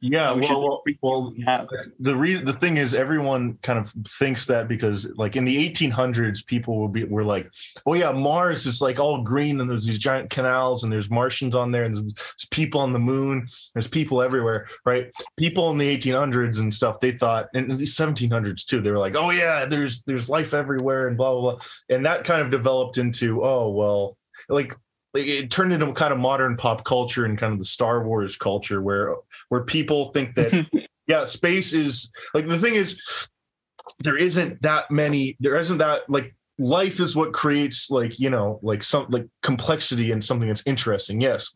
Yeah, we well, well, well the reason the thing is everyone kind of thinks that because like in the eighteen hundreds people will be were like, oh yeah, Mars is like all green and there's these giant canals and there's Martians on there and there's people on the moon, there's people everywhere, right? People in the eighteen hundreds and stuff, they thought, and the seventeen hundreds too, they were like, oh yeah, there's there's life everywhere and blah blah blah, and that kind of developed into oh well, like. Like it turned into kind of modern pop culture and kind of the Star Wars culture where where people think that, yeah, space is like the thing is there isn't that many. There isn't that like life is what creates like, you know, like some like complexity and something that's interesting. Yes,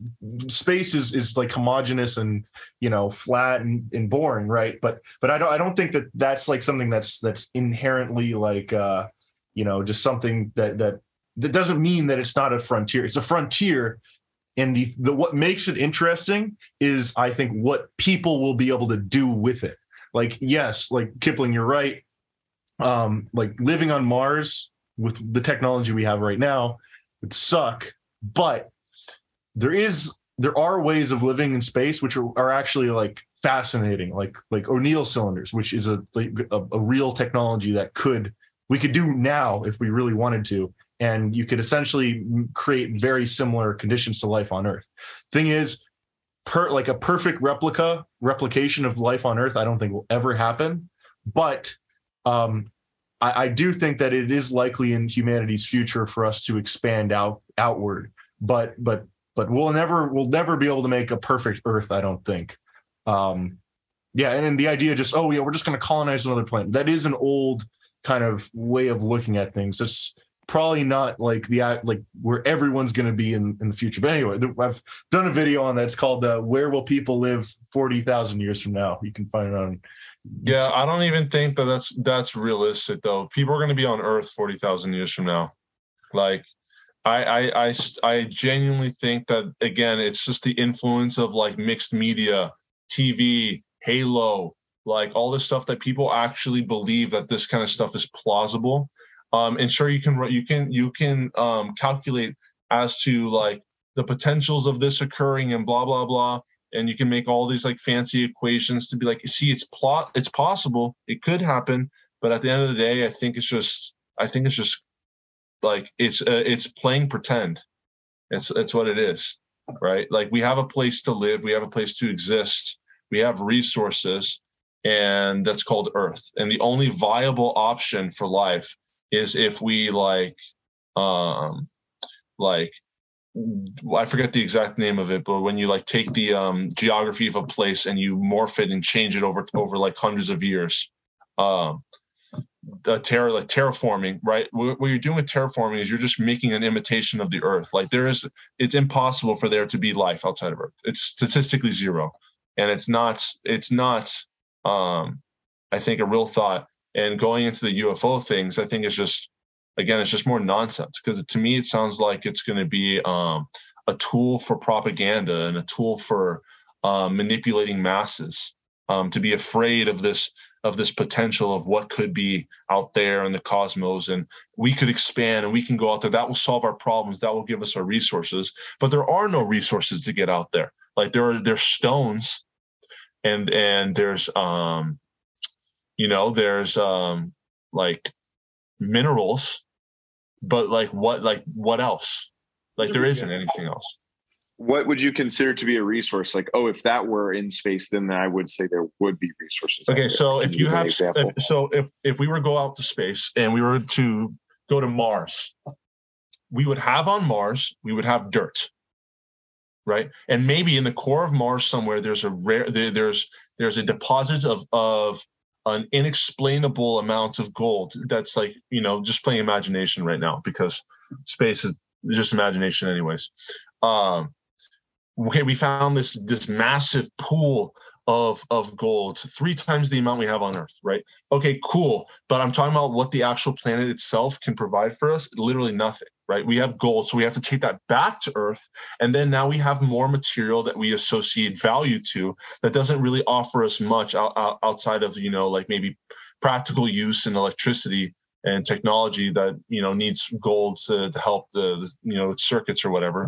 space is, is like homogeneous and, you know, flat and, and boring. Right. But but I don't I don't think that that's like something that's that's inherently like, uh, you know, just something that that. that doesn't mean that it's not a frontier. It's a frontier. And the, the what makes it interesting is, I think, what people will be able to do with it. Like, yes, like Kipling, you're right. Um, like living on Mars with the technology we have right now would suck, but there is there are ways of living in space which are, are actually like fascinating, like like O'Neill cylinders, which is a, like a a real technology that could we could do now if we really wanted to, and you could essentially create very similar conditions to life on Earth. Thing is, per like a perfect replica replication of life on Earth, I don't think will ever happen, but Um, I, I do think that it is likely in humanity's future for us to expand out outward, but but but we'll never we'll never be able to make a perfect Earth, I don't think. Um, yeah, and, and the idea just oh yeah we're just going to colonize another planet, that is an old kind of way of looking at things. It's probably not like the like where everyone's going to be in, in the future. But anyway, I've done a video on that. It's called uh, "Where Will People Live forty thousand Years From Now." You can find it on. Yeah, I don't even think that that's that's realistic though. People are going to be on Earth forty thousand years from now. Like, I, I I I genuinely think that, again, it's just the influence of like mixed media, T V, Halo, like all this stuff that people actually believe that this kind of stuff is plausible. Um, and sure, you can you can you can um, calculate as to like the potentials of this occurring and blah blah blah. And you can make all these like fancy equations to be like, see, it's plot, it's possible, it could happen. But at the end of the day, I think it's just, I think it's just like it's uh, it's playing pretend. It's it's what it is, right? Like we have a place to live, we have a place to exist, we have resources, and that's called Earth. And the only viable option for life is if we like, um, like. I forget the exact name of it, but when you like take the um, geography of a place and you morph it and change it over over like hundreds of years, um, the terra like terraforming, right? What, what you're doing with terraforming is you're just making an imitation of the Earth. Like there is, it's impossible for there to be life outside of Earth. It's statistically zero, and it's not. It's not. Um, I think a real thought. And going into the U F O things, I think it's just. Again, it's just more nonsense because to me, it sounds like it's going to be um, a tool for propaganda and a tool for uh, manipulating masses um, to be afraid of this of this potential of what could be out there in the cosmos. And we could expand and we can go out there. That will solve our problems. That will give us our resources. But there are no resources to get out there. Like there are there's stones and and there's, um, you know, there's um, like minerals. But like what like what else? Like there isn't anything else. What would you consider to be a resource? Like, oh, if that were in space, then I would say there would be resources. Okay, so if you have if, so if if we were to go out to space and we were to go to Mars, we would have on Mars, we would have dirt. Right? And maybe in the core of Mars somewhere there's a rare there, there's there's a deposit of of an inexplainable amount of gold. That's like, you know, just playing imagination right now because space is just imagination anyways. Um, okay, we found this this massive pool of of gold, three times the amount we have on Earth, right? Okay, cool. But I'm talking about what the actual planet itself can provide for us, literally nothing, right? We have gold, so we have to take that back to Earth. And then now we have more material that we associate value to that doesn't really offer us much out, out, outside of, you know, like maybe practical use in electricity and technology that, you know, needs gold to, to help the, the, you know, circuits or whatever.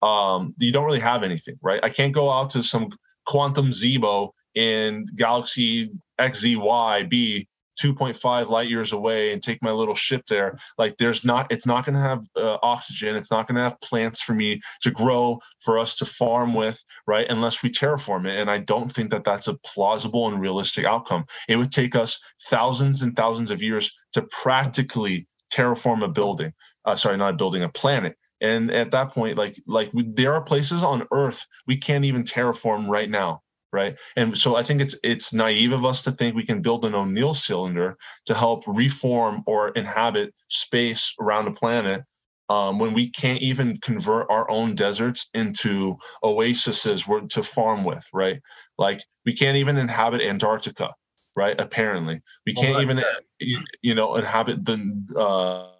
Um, you don't really have anything, right? I can't go out to some quantum Zebo in galaxy X Z Y B two point five light years away and take my little ship there. Like there's not, it's not going to have uh, oxygen. It's not going to have plants for me to grow, for us to farm with, right? Unless we terraform it. And I don't think that that's a plausible and realistic outcome. It would take us thousands and thousands of years to practically terraform a building, uh, sorry, not a building, a planet. And at that point, like, like we, there are places on Earth we can't even terraform right now, right? And so I think it's it's naive of us to think we can build an O'Neill cylinder to help reform or inhabit space around a planet um, when we can't even convert our own deserts into oases we're to farm with, right? Like we can't even inhabit Antarctica, right? Apparently, we can't well, even, you know, inhabit the. Uh,